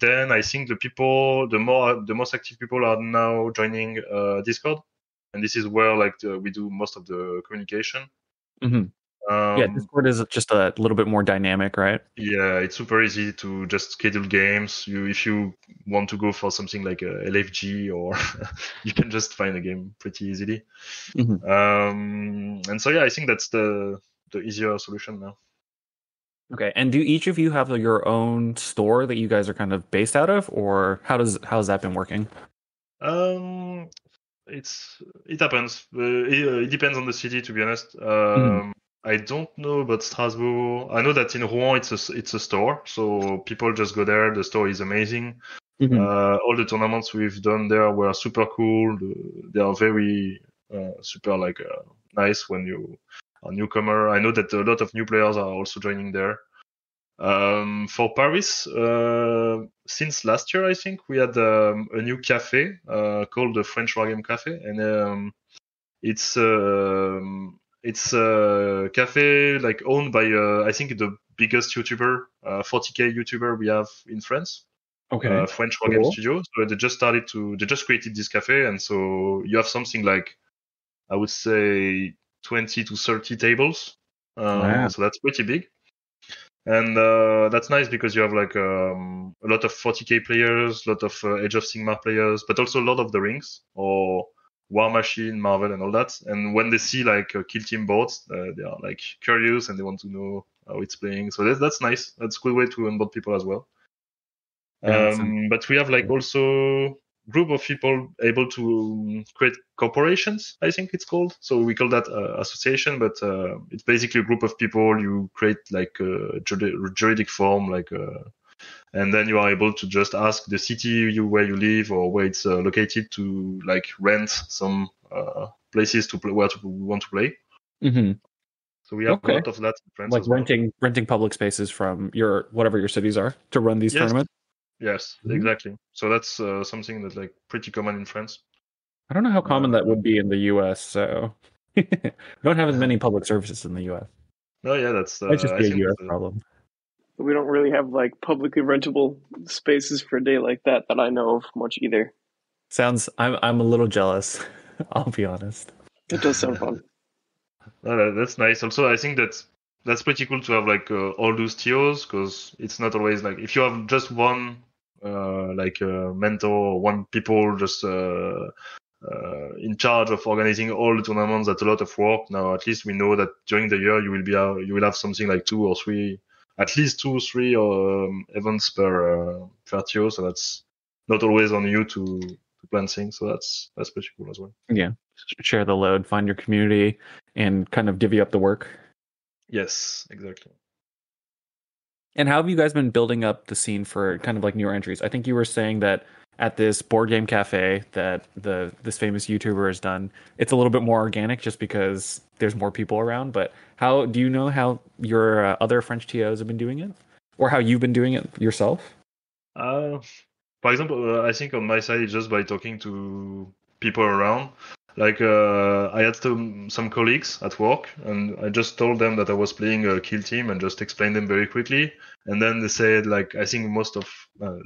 then I think the most active people are now joining Discord, and this is where like we do most of the communication. Mm-hmm. Yeah, Discord is just a little bit more dynamic, right? Yeah, it's super easy to just schedule games. If you want to go for something like a LFG, or you can just find a game pretty easily. Mm-hmm. And so yeah, I think that's the easier solution now. Okay, and do each of you have your own store that you guys are kind of based out of, or how's that been working? It happens. It depends on the city, to be honest. I don't know about Strasbourg. I know that in Rouen it's a store, so people just go there. The store is amazing. Mm-hmm. All the tournaments we've done there were super cool. They are very super like nice when you are a newcomer. I know that a lot of new players are also joining there. For Paris, since last year, I think we had a new cafe called the French Wargame Cafe, and it's a cafe like owned by I think the biggest YouTuber, 40k YouTuber we have in France. Okay. French Wargame Studios. So they just created this cafe, and so you have something like, I would say 20 to 30 tables. Wow. So that's pretty big. And that's nice because you have like a lot of 40k players, a lot of Age of Sigmar players, but also a lot of the rings or War Machine, Marvel, and all that. And when they see like Kill Team boards, they are like curious and they want to know how it's playing. So that's nice. That's a good way to onboard people as well. Yeah, but we have like also group of people able to create corporations, I think it's called. So we call that association, but it's basically a group of people. You create like a juridic form, like, and then you are able to just ask the city where you live or where it's located to like rent some places to play, where to want to play. Mm-hmm. So we have a lot of that in France. Like renting public spaces from whatever your cities are to run these tournaments. Yes, exactly. So that's something that's like pretty common in France. I don't know how common that would be in the US. So we don't have as many public services in the US. Oh yeah, that's just a US problem. We don't really have like publicly rentable spaces for a day like that I know of much either. I'm a little jealous. I'll be honest. It does sound fun. That's nice. Also, I think that's pretty cool to have like all those TOs, because it's not always like if you have just one. Like a mentor, one people just in charge of organizing all the tournaments. That's a lot of work. Now, at least we know that during the year you will have something like 2 or 3, at least 2 or 3 events per TO. So that's not always on you to plan things. So that's pretty cool as well. Yeah, share the load, find your community, and kind of divvy up the work. Yes, exactly. And how have you guys been building up the scene for kind of like newer entries? I think you were saying that at this board game cafe that this famous YouTuber has done, it's a little bit more organic just because there's more people around. But how do you know how your other French TOs have been doing it, or how you've been doing it yourself? For example, I think on my side, just by talking to people around, like I had some colleagues at work, and I just told them that I was playing a Kill Team and just explained them very quickly. And then they said, like, I think a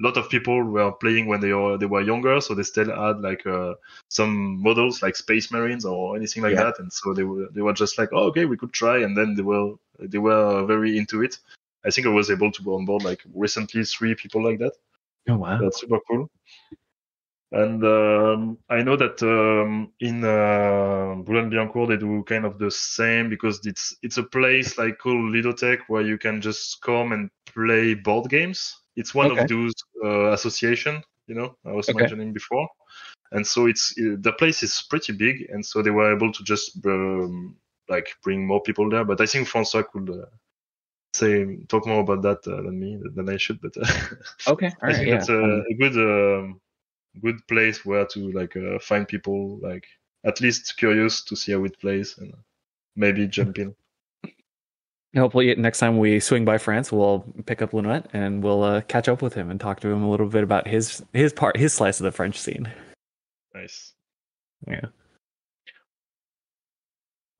lot of people were playing when they were younger, so they still had like some models like Space Marines or anything like that. And so they were just like, oh, okay, we could try. And then they were very into it. I think I was able to go on board like recently 3 people like that. Oh wow, that's super cool. And I know that in Boulogne-Billancourt they do kind of the same, because it's a place like called Lidotech where you can just come and play board games. It's one of those association, you know, I was mentioning before. And so the place is pretty big, and so they were able to just bring more people there. But I think Francois could talk more about that than I should. But all right, I think that's a good. Good place where to find people at least curious to see how it plays and maybe jump in. Hopefully next time we swing by France, we'll pick up Linnet and we'll catch up with him and talk to him a little bit about his slice of the French scene. Nice. Yeah.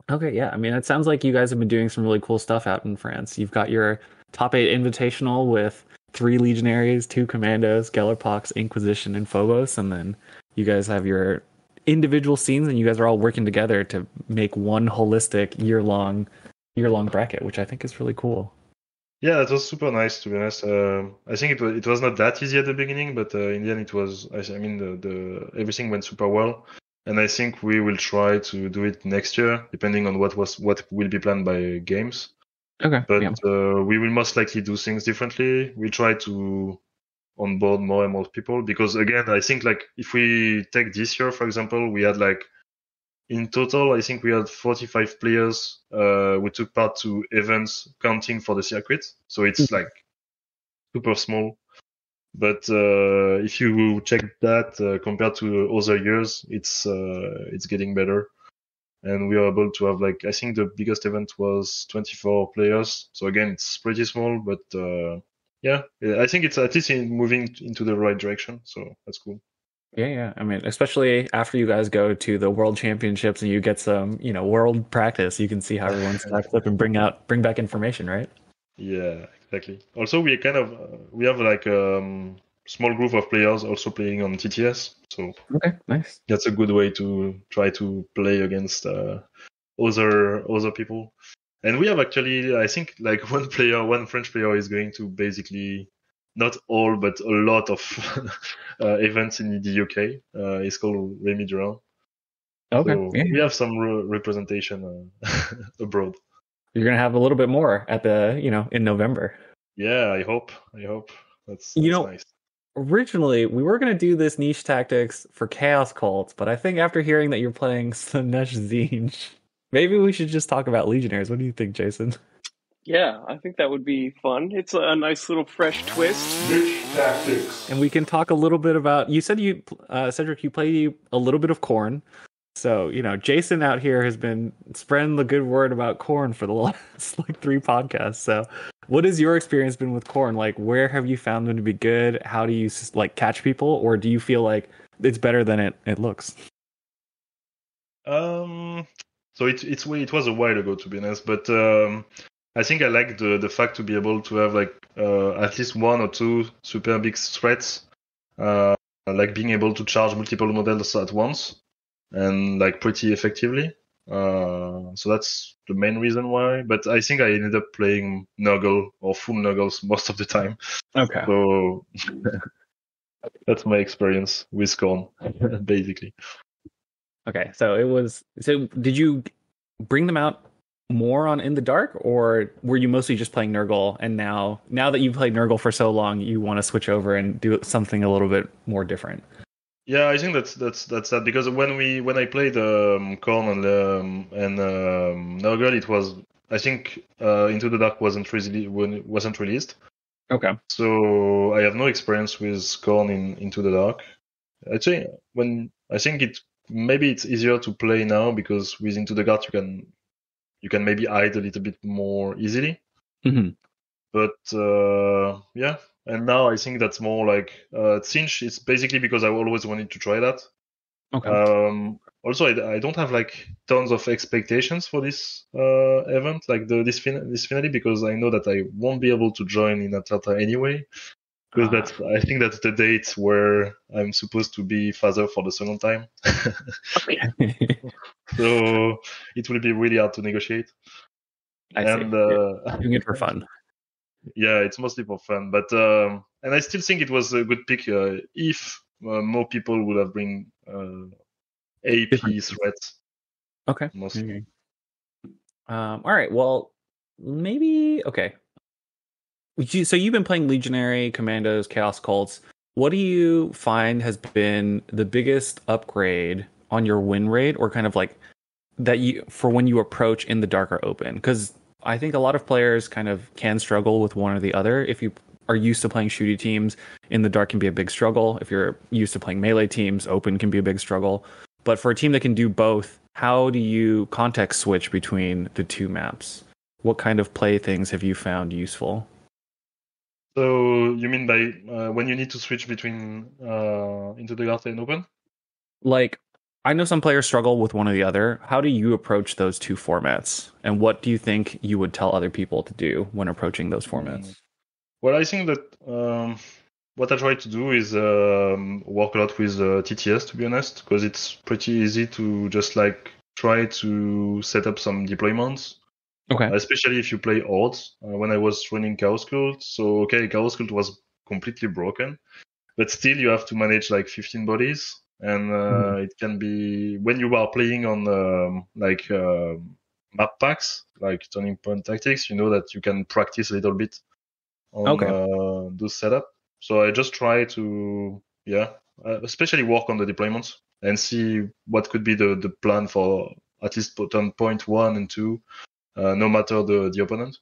Okay. Yeah. I mean, it sounds like you guys have been doing some really cool stuff out in France. You've got your top 8 invitational with 3 Legionaries, 2 Kommandos, Gellerpox, Inquisition, and Phobos, and then you guys have your individual scenes, and you guys are all working together to make one holistic year-long bracket, which I think is really cool. Yeah, that was super nice, to be honest. I think it was not that easy at the beginning, but in the end, it was. I mean, everything went super well, and I think we will try to do it next year, depending on what will be planned by games. Okay. But we will most likely do things differently. We try to onboard more and more people, because again, I think if we take this year, for example, we had in total, I think we had 45 players who took part to events counting for the circuit. So it's super small. But if you check that compared to other years, it's getting better. And we are able to have, I think the biggest event was 24 players. So again, it's pretty small, but I think it's at least moving into the right direction. So that's cool. Yeah. I mean, especially after you guys go to the World Championships and you get some, world practice, you can see how everyone stacks up and bring back information, right? Yeah, exactly. Also, we have small group of players also playing on TTS, so nice. That's a good way to try to play against other people. And we have actually, I think, one French player is going to basically not all, but a lot of events in the UK. It's called Rémy Drouin. Okay, so we have some representation abroad. You're gonna have a little bit more at the, in November. Yeah, I hope that's nice. Originally, we were going to do this niche tactics for Chaos Cults, but I think after hearing that you're playing Slanesh Zinj, maybe we should just talk about Legionnaires. What do you think, Jason? Yeah, I think that would be fun. It's a nice little fresh twist. Niche tactics. And we can talk a little bit about... You said Cedric, you play a little bit of Khorne. So, Jason out here has been spreading the good word about Khorne for the last 3 podcasts. So... what has your experience been with Khorne? Where have you found them to be good? How do you catch people, or do you feel like it's better than it looks? So it was a while ago, to be honest, but I think I like the fact to be able to have at least 1 or 2 super big threats, being able to charge multiple models at once and pretty effectively. So that's the main reason why, but I think I ended up playing Nurgle or full Nurgles most of the time. Okay. So that's my experience with Khorne, basically. Okay, so did you bring them out more on In the Dark, or were you mostly just playing Nurgle, and now that you've played Nurgle for so long, you want to switch over and do something a little bit more different? Yeah, I think that's that, because when I played Khorne and Nurgle, it was, I think, Into the Dark wasn't released. Okay. So I have no experience with Khorne in Into the Dark. Actually, maybe it's easier to play now, because with Into the Dark you can maybe hide a little bit more easily. Mm-hmm. But And now I think that's more like Cinch. It's basically because I always wanted to try that. Okay. Also, I don't have like tons of expectations for this event, like this finale, because I know that I won't be able to join in Atlanta anyway. Because I think that's the date where I'm supposed to be father for the second time. So it will be really hard to negotiate. I'm doing it for fun. Yeah, it's mostly for fun. But and I still think it was a good pick if more people would have been AP threats. Okay. Mostly. All right. Well, maybe. Okay. So you've been playing Legionary, Kommandos, Chaos Cults. What do you find has been the biggest upgrade on your win rate, or kind of like that you for when you approach in the dark or open? Because I think a lot of players kind of can struggle with one or the other. If you are used to playing shooty teams, in the dark can be a big struggle. If you're used to playing melee teams, open can be a big struggle. But for a team that can do both, how do you context switch between the two maps? What kind of play things have you found useful? So you mean by when you need to switch between into the dark and open? Like, I know some players struggle with one or the other. How do you approach those two formats? And what do you think you would tell other people to do when approaching those formats? Well, I think that what I try to do is work a lot with TTS, to be honest, because it's pretty easy to just like try to set up some deployments. Okay. Especially if you play odds. When I was running Chaos Cult, Chaos Cult was completely broken, but still you have to manage like 15 bodies, and it can be when you are playing on map packs like Turning Point Tactics. You know that you can practice a little bit on those setup. So I just try to especially work on the deployments and see what could be the plan for at least turn point 1 and 2. No matter the opponent.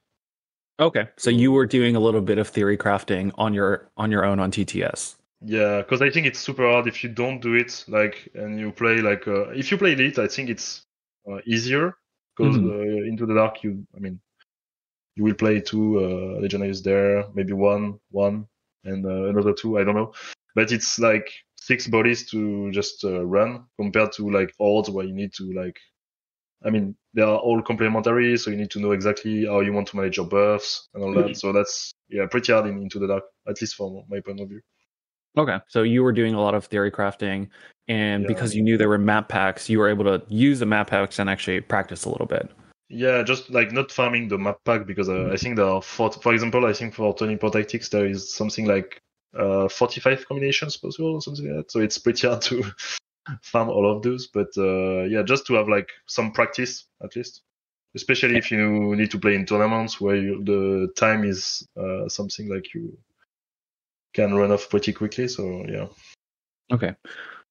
Okay, so you were doing a little bit of theory crafting on your own on TTS. Yeah, because I think it's super hard if you don't do it. Like, and you play like if you play Elite, I think it's easier because Into the Dark, you will play 2 Legionaries there, maybe one, and another 2. I don't know, but it's like 6 bodies to just run compared to like odds where you need to like. They are all complementary, so you need to know exactly how you want to manage your buffs and all that. So that's pretty hard into the dark, at least from my point of view. Okay, so you were doing a lot of theory crafting, and because you knew there were map packs, you were able to use the map packs and actually practice a little bit. Yeah, just like not farming the map pack because I think there are, for example, I think for Turning Point Tactics there is something like 45 combinations possible or something like that. So it's pretty hard to farm all of those, but just to have like some practice at least, especially if you need to play in tournaments where the time is something like you can run off pretty quickly. So okay,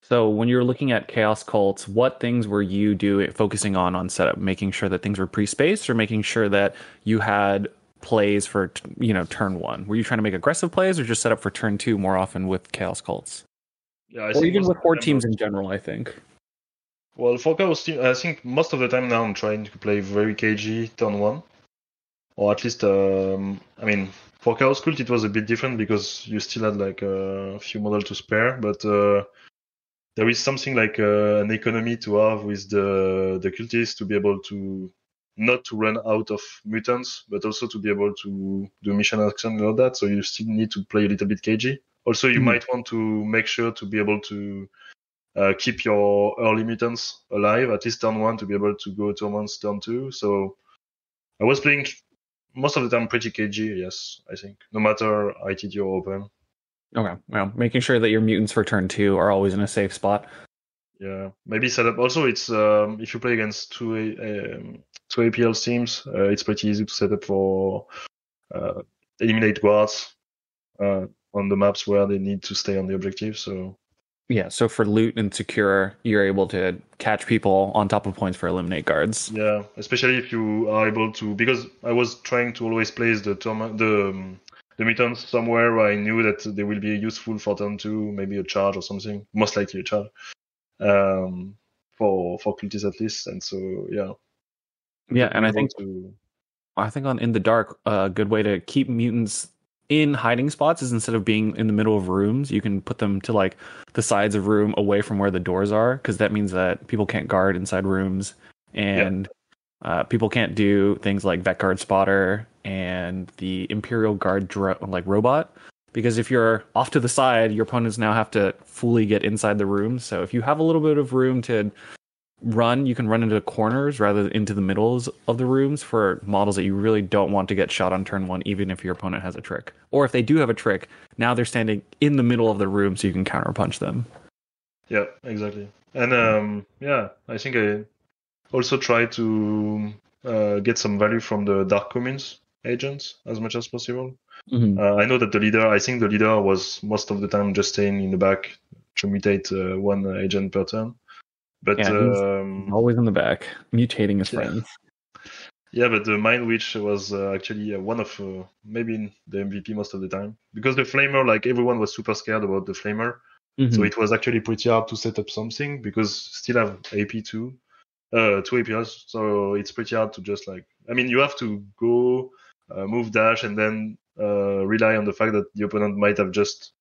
so when you're looking at Chaos Cults, what things were you focusing on setup, making sure that things were pre-spaced, or making sure that you had plays for turn 1? Were you trying to make aggressive plays, or just set up for turn 2 more often with Chaos Cults? Yeah, or even with horde teams in general, I think. Well, for Chaos team, I think most of the time now I'm trying to play very cagey turn 1. Or at least, for Chaos Cult it was a bit different because you still had like a few models to spare, but there is something like an economy to have with the cultists to be able to not to run out of mutants, but also to be able to do mission action and all that, so you still need to play a little bit cagey. Also, you might want to make sure to be able to keep your early mutants alive, at least turn 1, to be able to go tournaments turn 2. So I was playing most of the time pretty cagey, yes, I think, no matter ITT or open. Okay, well, making sure that your mutants for turn 2 are always in a safe spot. Yeah, maybe set up. Also, it's if you play against two APL teams, it's pretty easy to set up for eliminate guards. On the maps where they need to stay on the objective. So so for loot and secure, you're able to catch people on top of points for eliminate guards. Yeah, especially if you are able to, because I was trying to always place the mutants somewhere where I knew that they will be useful for turn 2, maybe a charge or something, most likely a charge for cultists at least. And so and I think on In the Dark, a good way to keep mutants in hiding spots is instead of being in the middle of rooms, you can put them to like the sides of room away from where the doors are, because that means that people can't guard inside rooms, and people can't do things like Vet Guard Spotter and the Imperial Guard robot, because if you're off to the side, your opponents now have to fully get inside the room. So if you have a little bit of room to run, you can run into the corners rather than into the middles of the rooms for models that you really don't want to get shot on turn one, even if your opponent has a trick. Or if they do have a trick, now they're standing in the middle of the room, so you can counterpunch them. Yeah, exactly. And I think I also try to get some value from the Dark Communes agents as much as possible. Mm-hmm. I know that the leader was most of the time just staying in the back to mutate one agent per turn. But always in the back, mutating his friends. Yeah, but the Mind Witch was actually one of maybe the MVP most of the time, because the Flamer, like everyone was super scared about the Flamer, so it was actually pretty hard to set up something because still have two APRs, so it's pretty hard to just like. I mean, you have to go move dash and then rely on the fact that the opponent might have just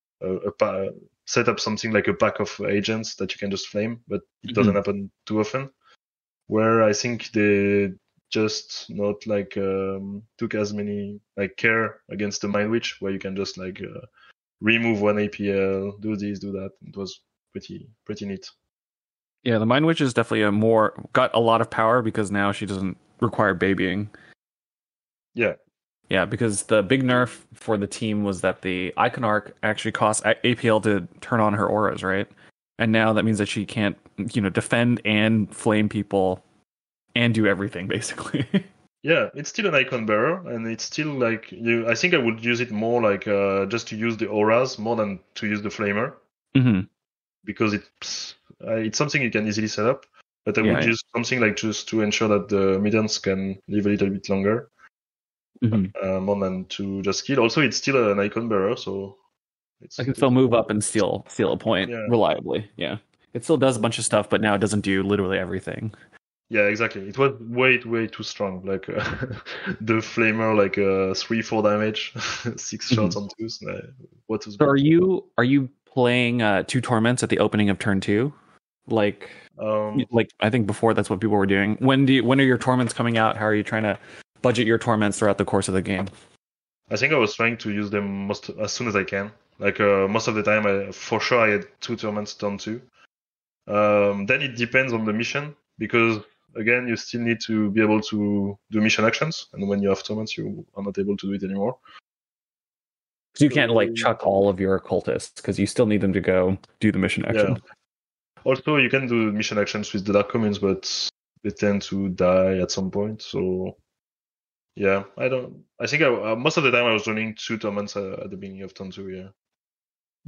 set up something like a pack of agents that you can just flame, but it doesn't happen too often. Where I think they just not like took as many like care against the Mind Witch, where you can just like remove one APL, do this, do that. It was pretty neat. Yeah, the Mind Witch is definitely got a lot of power because now she doesn't require babying. Yeah. Yeah, because the big nerf for the team was that the Iconarch actually costs APL to turn on her auras, right? And now that means that she can't, defend and flame people and do everything, basically. Yeah, it's still an Icon Bearer, and it's still like... I think I would use it more like just to use the auras more than to use the Flamer. Mm-hmm. Because it's something you can easily set up, but I would use something like just to ensure that the mutants can live a little bit longer. More than to just kill. Also, it's still an Icon Bearer, so I can still move up and steal a point reliably. Yeah, it still does a bunch of stuff, but now it doesn't do literally everything. Yeah, exactly. It was way too strong. Like the Flamer, like 3-4 damage, 6 shots on twos. What was? So are you playing two torments at the opening of turn 2? Like I think before that's what people were doing. When are your torments coming out? How are you trying to budget your torments throughout the course of the game? I think I was trying to use them as soon as I can. Like most of the time, I had 2 torments turn 2. Then it depends on the mission, because again, you still need to be able to do mission actions, and when you have torments, you are not able to do it anymore. So you can't like chuck all of your cultists because you still need them to go do the mission action. Yeah. Also, you can do mission actions with the Dark Communes, but they tend to die at some point, so. Yeah, I think most of the time I was running 2 torments at the beginning of turn 2. Yeah.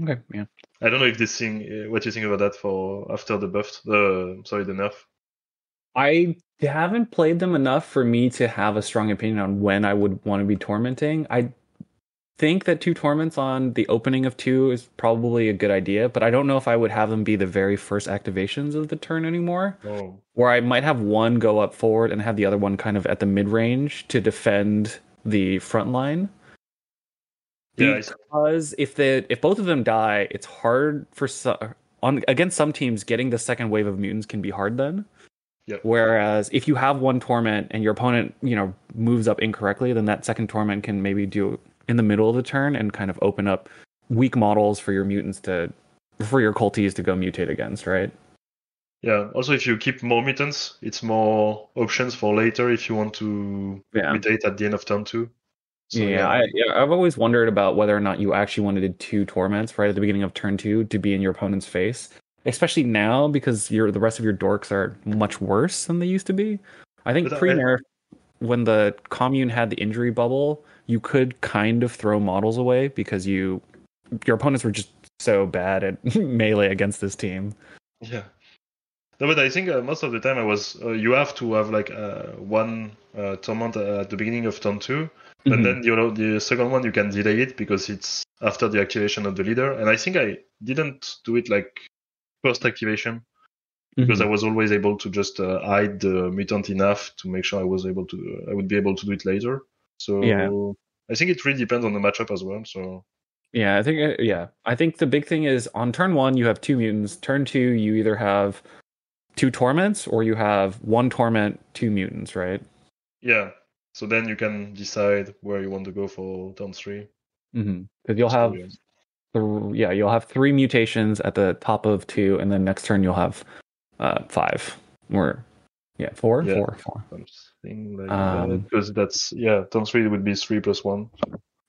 Okay. Yeah. I don't know if this thing. What you think about that for after the buff? The nerf. I haven't played them enough for me to have a strong opinion on when I would want to be tormenting. I think that 2 torments on the opening of 2 is probably a good idea, but I don't know if I would have them be the very first activations of the turn anymore. Oh. Where I might have one go up forward and have the other one kind of at the mid-range to defend the front line. Yeah, because if both of them die, it's hard for against some teams getting the second wave of mutants can be hard then. Yep. Whereas if you have one torment and your opponent, moves up incorrectly, then that second torment can maybe do in the middle of the turn and kind of open up weak models for your mutants for your culties to go mutate against, right? Yeah. Also, if you keep more mutants, it's more options for later if you want to mutate at the end of turn 2. So, I've always wondered about whether or not you actually wanted to do 2 torments right at the beginning of turn 2 to be in your opponent's face, especially now because the rest of your dorks are much worse than they used to be. I think pre-nerf, when the commune had the injury bubble, you could kind of throw models away because your opponents were just so bad at melee against this team. Yeah. No, but I think most of the time I was... you have to have like one torment at the beginning of turn 2, but then the second one you can delay it because it's after the activation of the leader. And I think I didn't do it like first activation because I was always able to just hide the mutant enough to make sure I would be able to do it later. So I think it really depends on the matchup as well. So yeah, I think the big thing is on turn one you have two mutants. Turn two you either have two torments or you have one torment, two mutants, right? Yeah. So then you can decide where you want to go for turn three. Mm-hmm. Because you'll have three mutations at the top of two, and then next turn you'll have five or four. Something like that. Because turn three would be 3+1.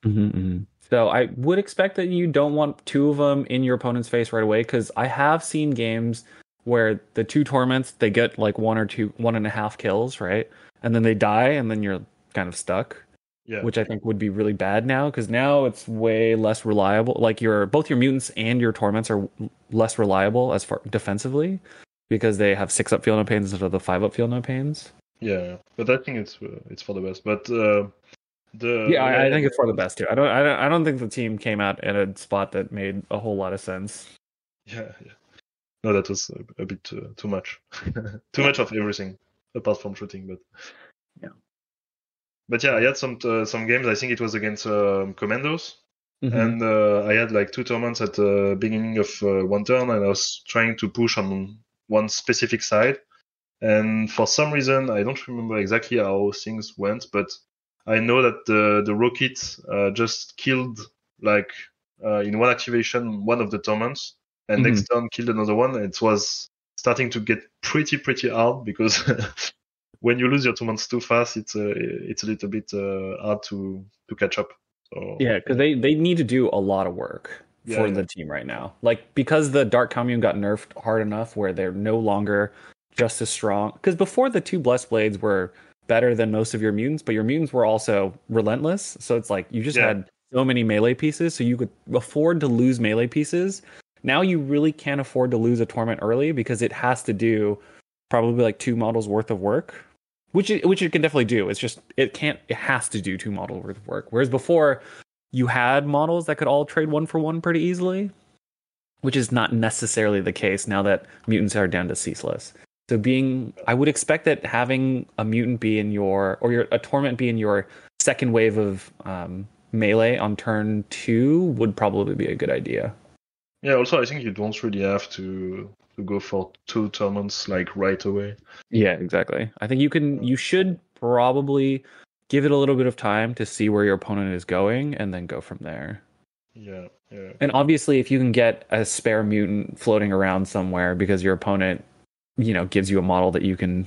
Mm-hmm. So I would expect that you don't want two of them in your opponent's face right away, because I have seen games where the two torments, they get like one and a half kills, right? And then they die, and then you're kind of stuck. Yeah. Which I think would be really bad now, because now it's way less reliable. Like both your mutants and your torments are less reliable as far defensively, because they have 6-up field no pains instead of the 5-up field no pains. Yeah, but I think it's for the best. But I think it's for the best too. I don't think the team came out at a spot that made a whole lot of sense. Yeah, yeah. No, that was a bit too much. Too much of everything apart from shooting, but yeah. But yeah, I had some games. I think it was against Kommandos, mm-hmm. and I had like two torments at the beginning of one turn, and I was trying to push on one specific side. And for some reason, I don't remember exactly how things went, but I know that the rocket just killed like in one activation one of the torments, and mm-hmm. next turn killed another one. It was starting to get pretty hard because. When you lose your torments too fast, it's a little bit hard to catch up. So, yeah, because they need to do a lot of work for the team right now. Like, because the Dark Commune got nerfed hard enough where they're no longer just as strong. Because before, the two Blessed Blades were better than most of your mutants, but your mutants were also relentless. So it's like you just had so many melee pieces, so you could afford to lose melee pieces. Now you really can't afford to lose a torment early, because it has to do probably like two models worth of work. Which it can definitely do. It's just it has to do two model worth of work. Whereas before, you had models that could all trade one for one pretty easily, which is not necessarily the case now that mutants are down to ceaseless. So I would expect that having a mutant be in a torment be in your second wave of melee on turn two would probably be a good idea. Yeah. Also, I think you don't really have to go for two torments like right away. Yeah, exactly. I think you should probably give it a little bit of time to see where your opponent is going and then go from there. Yeah, yeah. And obviously if you can get a spare mutant floating around somewhere because your opponent, gives you a model that you can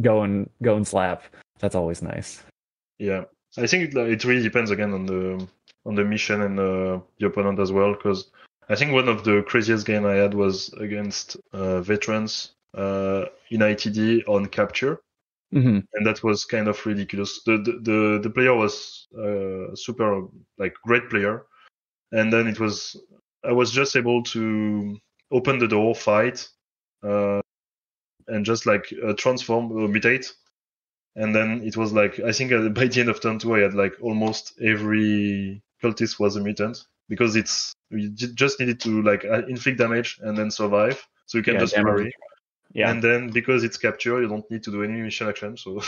go and slap, that's always nice. Yeah. I think it really depends again on the mission and the opponent as well, because I think one of the craziest games I had was against veterans in ITD on capture, mm-hmm. and that was kind of ridiculous. The player was super great player, and then I was just able to open the door, fight, and just transform or mutate, and then it was like I think by the end of turn two I had like almost every cultist was a mutant. Because you just needed to inflict damage and then survive, so you can just parry. Yeah. And then because it's capture, you don't need to do any mission action. So.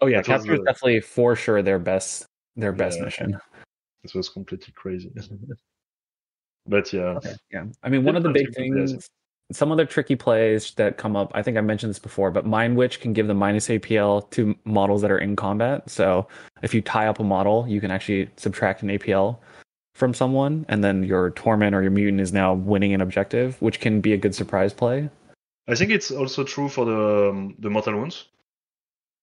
Oh yeah, capture is definitely for sure their best mission. This was completely crazy. But yeah. Okay, yeah. I mean, one of the big things. Some other tricky plays that come up. I think I mentioned this before, but Mind Witch can give the minus APL to models that are in combat. So if you tie up a model, you can actually subtract an APL from someone, and then your torment or your mutant is now winning an objective, which can be a good surprise play. I think it's also true for the mortal wounds.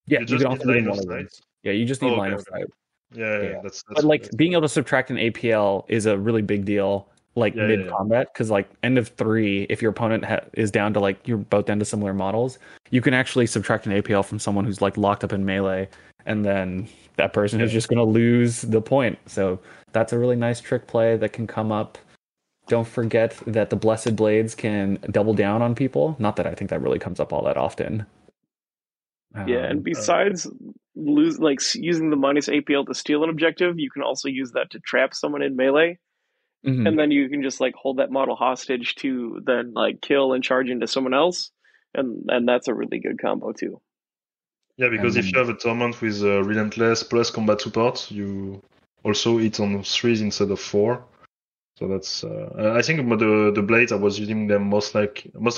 Yeah, you just need line of sight. Yeah, you just need line of sight. Yeah. That's but being able to subtract an APL is a really big deal, mid combat, because end of three, if your opponent is down to you're both down to similar models, you can actually subtract an APL from someone who's locked up in melee, and then that person is just going to lose the point. So that's a really nice trick play that can come up. Don't forget that the Blessed Blades can double down on people. Not that I think that really comes up all that often. Yeah, and besides using the minus APL to steal an objective, you can also use that to trap someone in melee. Mm-hmm. And then you can just hold that model hostage to then kill and charge into someone else. And that's a really good combo too. Yeah, because if you have a tournament with Relentless plus combat support, you also hit on 3s instead of 4. So that's I think the blades, I was using them most of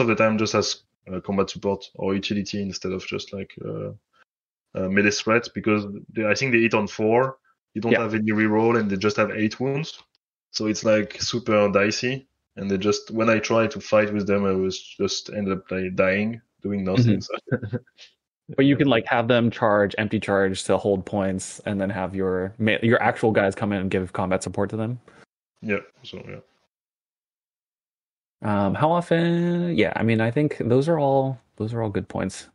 the time just as combat support or utility instead of just like melee threats, because I think they hit on 4. You don't have any reroll and they just have 8 wounds. So it's like super dicey. And they just, when I tried to fight with them, I was just ended up like dying, doing nothing. Mm-hmm. But you could like have them charge, empty charge to hold points, and then have your actual guys come in and give combat support to them. Yeah. So yeah. How often? Yeah. I mean, I think those are all good points.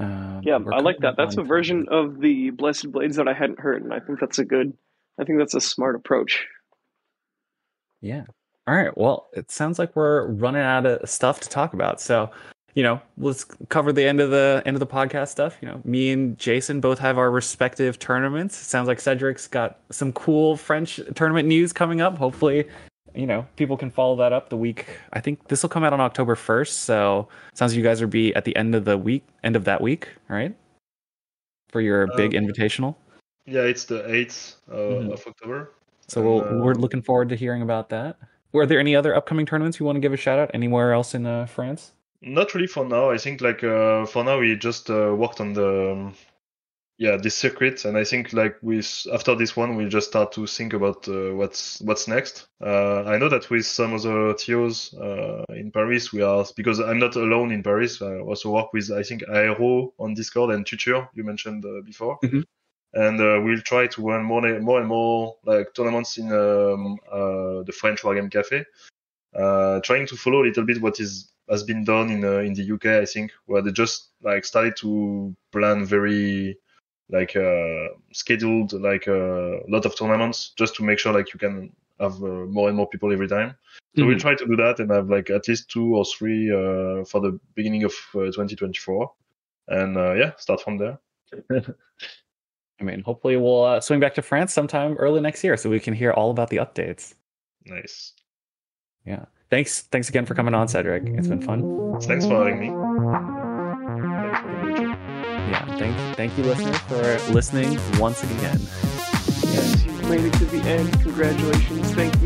Yeah, I like that. That's a version of the Blessed Blades that I hadn't heard, and I think that's a smart approach. Yeah. All right. Well, it sounds like we're running out of stuff to talk about. So, you know, let's cover the end of the podcast stuff. You know, me and Jason both have our respective tournaments. It sounds like Cedric's got some cool French tournament news coming up. Hopefully, you know, people can follow that up the week. I think this will come out on October 1st. So it sounds like you guys will be at the end of that week. All right. For your big invitational. Yeah, it's the 8th of October. So we're looking forward to hearing about that. Were there any other upcoming tournaments you want to give a shout out anywhere else in France? Not really for now. I think like for now we just worked on the this circuit, and I think like after this one we just start to think about what's next. I know that with some other TOs in Paris we are, because I'm not alone in Paris. I also work with, I think, Aero on Discord and Tutor you mentioned before. Mm-hmm. And we'll try to run more and more like tournaments in the French Wargame Cafe, trying to follow a little bit what has been done in the UK, I think, where they just like started to plan very like scheduled like a lot of tournaments just to make sure like you can have more and more people every time. So we'll try to do that and have like at least 2 or 3 for the beginning of 2024, and start from there. I mean, hopefully we'll swing back to France sometime early next year so we can hear all about the updates. Nice. Yeah. Thanks again for coming on, Cedric. It's been fun. Thanks for having me. Yeah. Thank you, listeners, for listening once again. Yes, you made it to the end. Congratulations. Thank you.